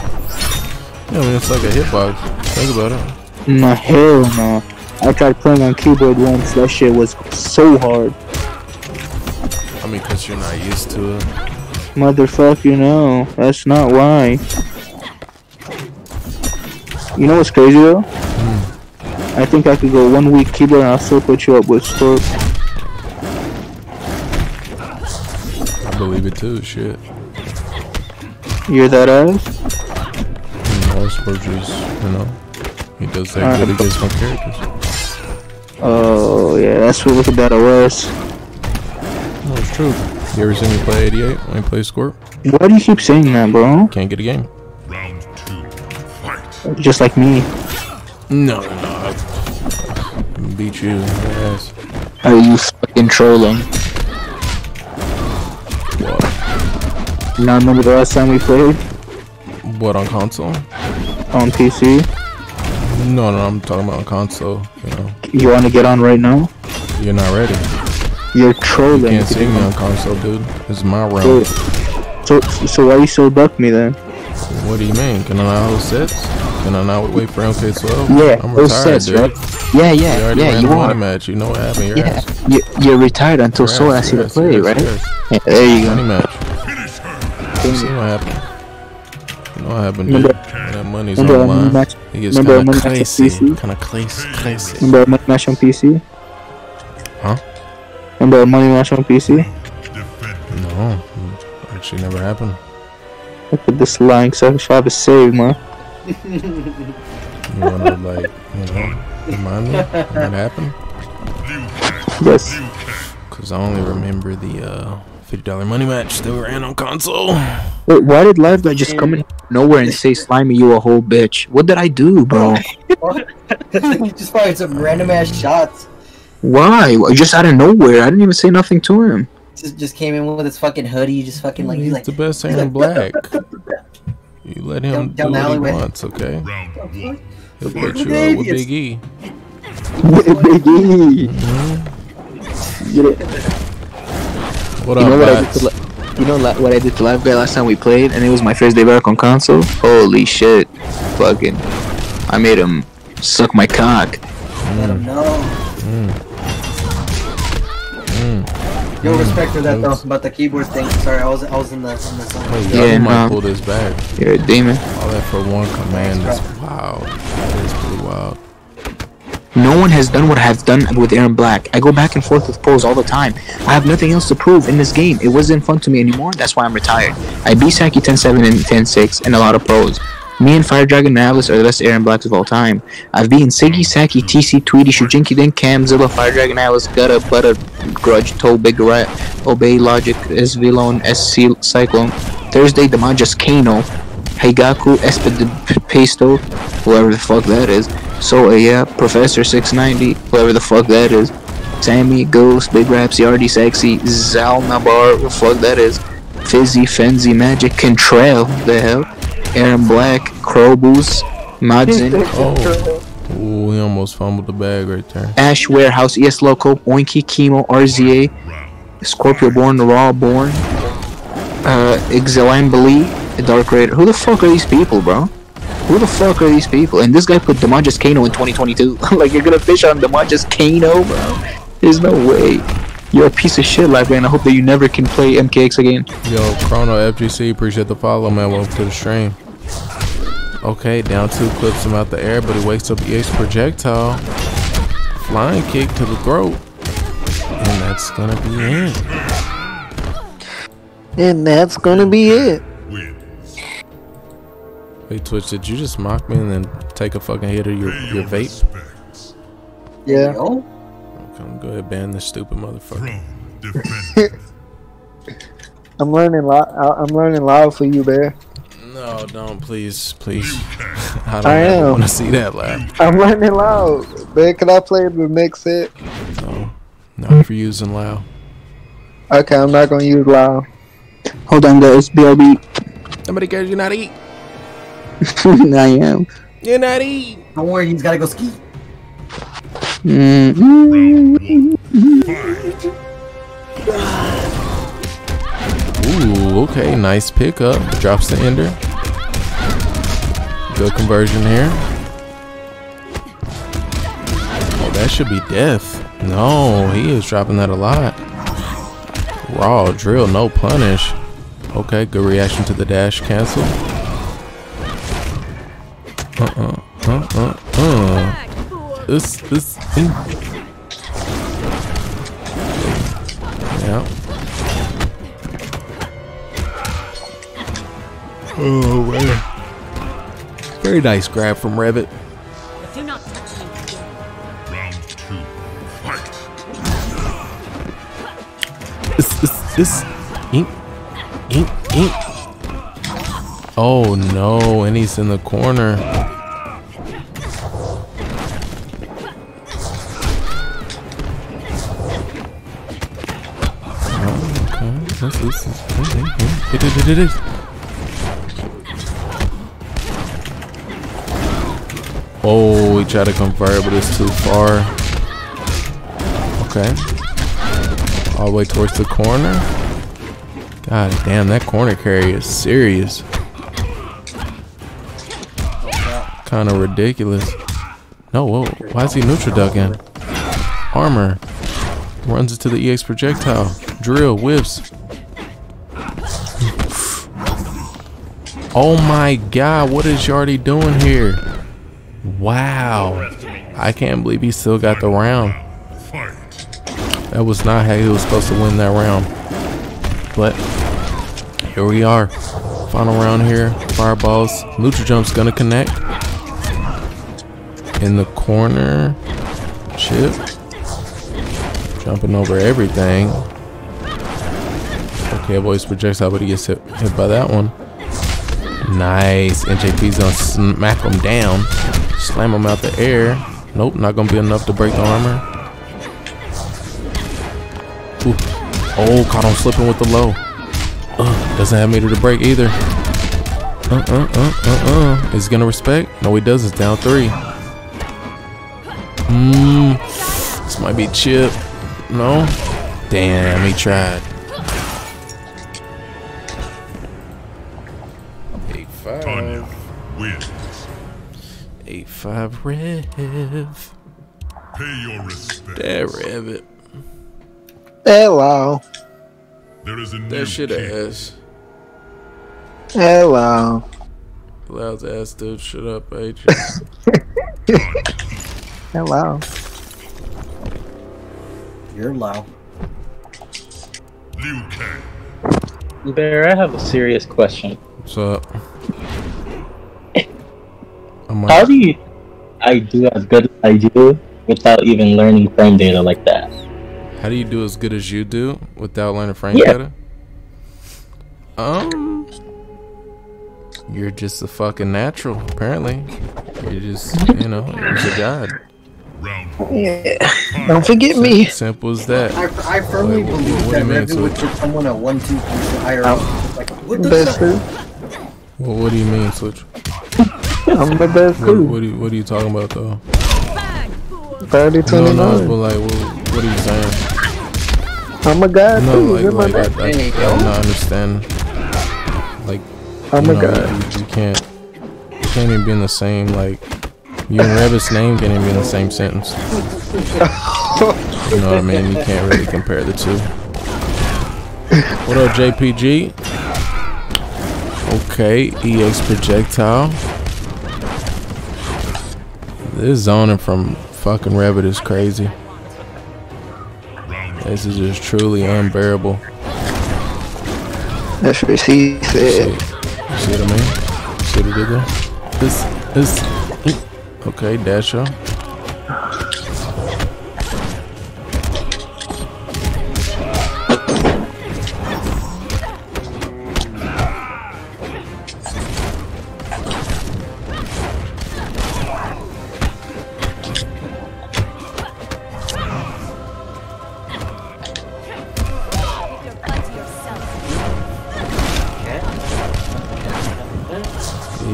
Yeah, I mean, it's like a hitbox. Think about it. Nah, hell no. I tried playing on keyboard once. That shit was so hard. I mean, cause you're not used to it. Motherfucker, no. That's not why. You know what's crazy though? I think I could go 1 week keyboard and I'll still put you up with Scorp. I believe it too, shit. You're that ass? All Spurges, you know. He does that good against my characters. Oh, yeah, that's what look at that OS. No, it's true. You ever seen me play 88 when I play Scorp? Why do you keep saying that, bro? Can't get a game. Round 2, fight. Just like me. No, I can beat you in the ass. Are you fucking trolling? Now remember the last time we played? What, on console? On PC? No, I'm talking about on console, you know. You wanna get on right now? You're not ready. You're trolling. You can't see me on console, dude. It's my round. So why you still buck me then? What do you mean? Can I not hold sets? Can I not wait for MK12? Yeah, I'm retired, dude. Right? Yeah, you want a match, you know what happened, your ass. You're retired until Soul asks you to play, right? Yeah, there you go. Money match. You know what happened? You know what happened, dude? When that money's online, he gets kind of classy. Remember money match on PC? Huh? Remember money match on PC? No, it actually never happened. Look at this lying self-five is saved, man. You wanna like, you know, remind me when that happened? Yes. Cause I only remember the $50 money match that we ran on console. Wait, why did LiveGuy just come in nowhere and say, Slimy, you a whole bitch? What did I do, bro? You just fired some random ass shots. Why? Just out of nowhere. I didn't even say nothing to him. Just came in with his fucking hoodie. Just fucking like, he's like the best Erron Black. You let him do what he wants, okay? He'll put you up with Big E. With Big E. Get it. What you, know what you know what I did to LiveGuy last time we played, and it was my first day back on console? Holy shit. Fucking. I made him suck my cock. Let him know. You'll respect for that though, about the keyboard thing. Sorry, I was in the zone. Wait, yeah, you might pull this back. You're a demon. All that for one command is wild. That is pretty wild. No one has done what I have done with Erron Black. I go back and forth with pros all the time. I have nothing else to prove in this game. It wasn't fun to me anymore. That's why I'm retired. I beat Saki 10-7 and 10-6 and a lot of pros. Me and Fire Dragon Alice are the best Erron Blacks of all time. I've beaten Siggy, Saki, TC, Tweety, Shujinki, then Camzilla, Fire Dragon Alice, Gutta, Butter, Grudge, Toe, Big Rat, Obey, Logic, SVLone, SC, Cyclone, Thursday, Demajus Kano, Heigaku, Espedipesto, whoever the fuck that is, So yeah, Professor 690, whoever the fuck that is, Sammy, Ghost, Big Raps, Yardy, Sexy, Zalnabar, who the fuck that is, Fizzy, Fenzy, Magic, Contrail, the hell, Erron Black, Crobus, Madzen, oh, ooh, he almost fumbled the bag right there, Ash Warehouse, ES Loco, Oinky, Chemo, RZA, Scorpio Born, Raw Born, Exilambali, Dark Raider, who the fuck are these people, bro? Who the fuck are these people? And this guy put Demajus Kano in 2022. Like, you're gonna fish on Demajus Kano, bro? There's no way. You're a piece of shit, LiveGuy, and I hope that you never can play MKX again. Yo, Chrono FGC, appreciate the follow, man. Welcome to the stream. Okay, down two, clips him out the air, but he wakes up the EX projectile. Flying kick to the throat. And that's gonna be it. And that's gonna be it. Wait, Twitch, did you just mock me and then take a fucking hit of your vape? Yeah. Okay, go ahead, ban this stupid motherfucker. I'm learning loud for you, Bear. No, don't, please, please. I want to see that loud. I'm learning loud, Bear. Can I play the next set? No, not for using loud. Okay, I'm not gonna use loud. Hold on, guys. BLB. Somebody cares you not eat. I am. You're not eating. Don't worry, he's gotta go ski. Ooh, okay, nice pickup. Drops the ender. Good conversion here. Oh, that should be death. No, he is dropping that a lot. Raw drill, no punish. Okay, good reaction to the dash cancel. This thing. Yeah. Oh, wow. Very nice grab from Revet. Do not touch me. Round two. Fight. This. Ink. Oh no, and he's in the corner. It is. Oh, we try to convert, but it's too far. Okay. All the way towards the corner. God damn, that corner carry is serious. Kind of ridiculous. No, whoa. Why is he neutral ducking? Armor. Runs into the EX projectile. Drill, whips. Oh my god, what is Yardy doing here? Wow. I can't believe he still got the round. That was not how he was supposed to win that round. But here we are. Final round here. Fireballs. Neutral jump's gonna connect. In the corner. Chip. Jumping over everything. Okay, boys, projectile, but he gets hit by that one. Nice. NJP's gonna smack him down. Slam him out the air. Nope, not gonna be enough to break the armor. Ooh. Oh, caught him slipping with the low. Doesn't have meter to break either. Is he gonna respect? No, he doesn't. Down three. This might be chip. No. Damn, he tried. Tanya wins. 8-5 Rev. Pay your respects. That Rev. Hello. There is a new that shit king. Ass. Hello. Loud ass dude, shut up, H. Hello. You're loud. Liu Kang. Bear, I have a serious question. What's up? much. How do you? I do as good as I do without even learning frame data like that. How do you do as good as you do without learning frame data? You're just a fucking natural, apparently. You're just, you know, you're a god. Yeah. Don't forget me. Simple as that. I firmly believe that Revet would give someone a 1-2 punch to hire up. Like, what the fuck? Well, what do you mean, Switch? I'm the best dude. What are you talking about, though? 30-29. No, but like, what are you saying? I'm a god, dude. Like, I don't understand. Like, I'm a god. You can't even be in the same, like, you and Revet's name can't even be in the same sentence. You know what I mean? You can't really compare the two. What up, JPG? Okay, EX projectile. This zoning from fucking Revet is crazy. This is just truly unbearable. That's what he said. You see what I mean? See what he did there? This. Okay, Dasha.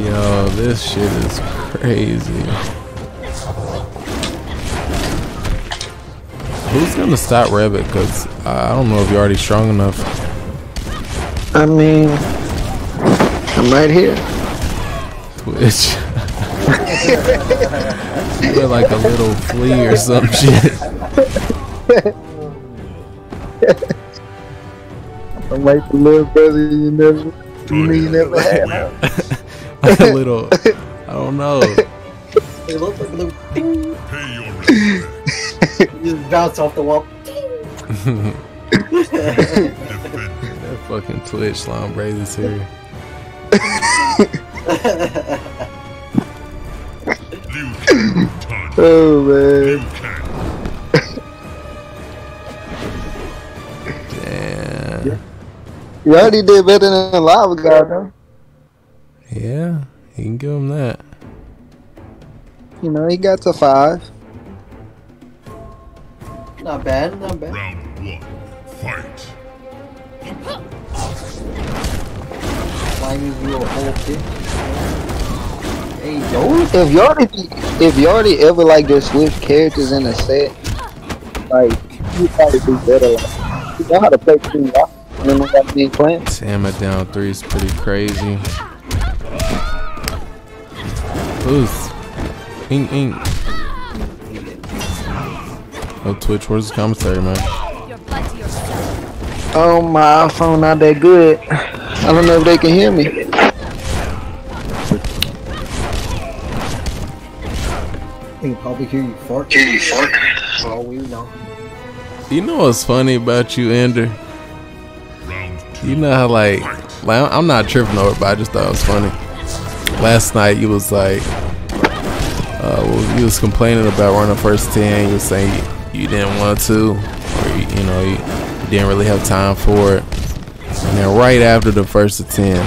Yo, this shit is crazy. Who's gonna stop Revet? Cause I don't know if you're already strong enough. I mean, I'm right here. Twitch. You feel like a little flea or some shit. I'm like the little brother you never, had. A little. I don't know. It looks like a little ding. You just bounce off the wall. That fucking Twitch slime braid is here. Oh man. Damn. Yeah. You already did better than LiveGuy though. Yeah, you can give him that. You know, he got to 5. Not bad, not bad. Round 1, fight. Climbing you a whole bitch. Hey, yo. If Yardy ever like just switch characters in a set, like you probably do better. Like, you know how to play 3. I remember that being playing. Damn it, down 3 is pretty crazy. Oof. Ink, ink. Oh, Twitch, where's the commentary, man? Oh, my iPhone not that good. I don't know if they can hear me. They can probably hear you fart. For all we know. You know what's funny about you, Ender? You know how, like I'm not tripping over it, but I just thought it was funny. Last night you was like, you was complaining about running first 10. You was saying you didn't want to, or you didn't really have time for it. And then right after the first 10,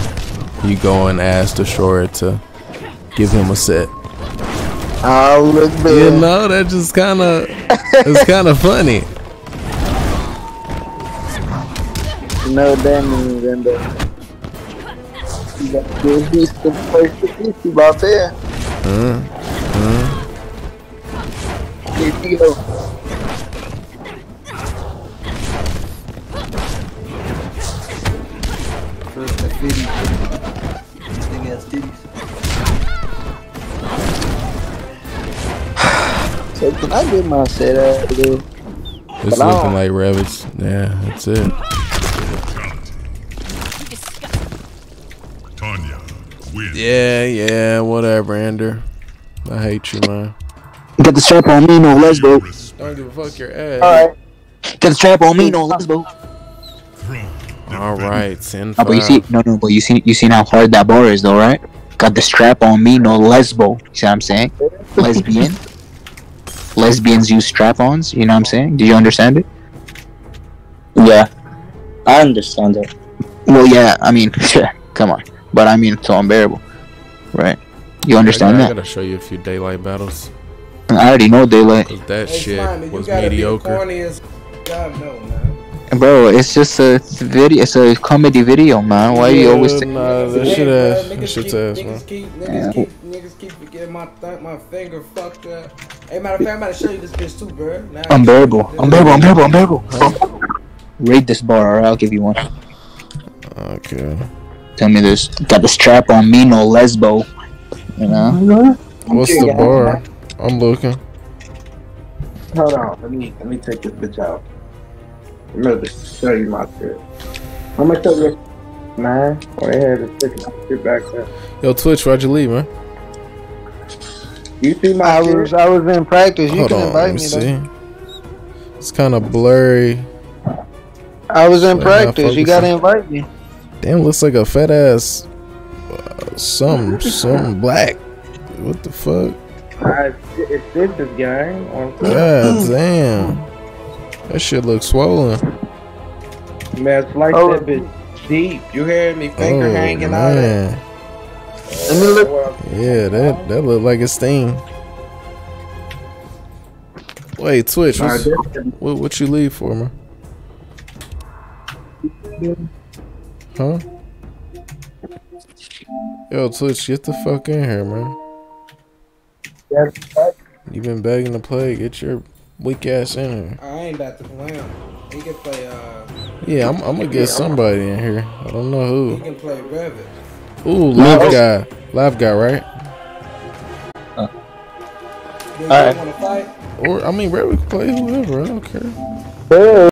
you go and ask the Destroyer to give him a set. Oh, look, man. You know that just kind of it's kind of funny. No damn, Linda. So can I get my set out of this? It's looking like rabbits. Yeah, that's it. Yeah, whatever, Ender. I hate you, man. Get the strap on me, no lesbo. Don't give a fuck your ass. Alright. Get the strap on me, no lesbo. Alright, 10-5. Oh, but you see how hard that bar is, though, right? Got the strap on me, no lesbo. You see what I'm saying? Lesbian. Lesbians use strap-ons, you know what I'm saying? Do you understand it? Yeah. I understand it. Well, yeah, I mean, come on. But I mean, it's so unbearable. Right? You understand that? I'm gonna show you a few daylight battles. I already know daylight. That shit was mediocre. Bro, it's just a video. It's a comedy video, man. Why you always think? Nah, that shit's ass, man. Niggas keep getting my finger fucked up. Hey, matter of fact, I'm about to show you this bitch too, bro. Unbearable. Raid this bar, or I'll give you one. Okay. Tell me this. Got the strap on me, no lesbo. You know. What's the bar? I'm looking. Hold on. Let me take this bitch out. I'm gonna just show you my shit. I'm gonna tell you, man. Go ahead and take my shit back up. Yo, Twitch, why'd you leave, man? You see my I was in practice. You can invite me. See. It's kind of blurry. I was in practice. You gotta invite me. Damn, looks like a fat ass. Something black. What the fuck? It's this guy. God damn. That shit looks swollen. Man, it's like that bitch deep. You hear me? Finger hanging out. Let me look. Yeah, that look like a sting. Wait, Twitch, what you leave for, man? Huh? Yo, Twitch, get the fuck in here, man. You've been begging to play. Get your weak ass in here. I ain't about to play him. He can play, yeah, I'm gonna get somebody in here. I don't know who. He can play Revet. Ooh, LiveGuy. LiveGuy, right? Alright. Or, I mean, Revet can play whoever. I don't care.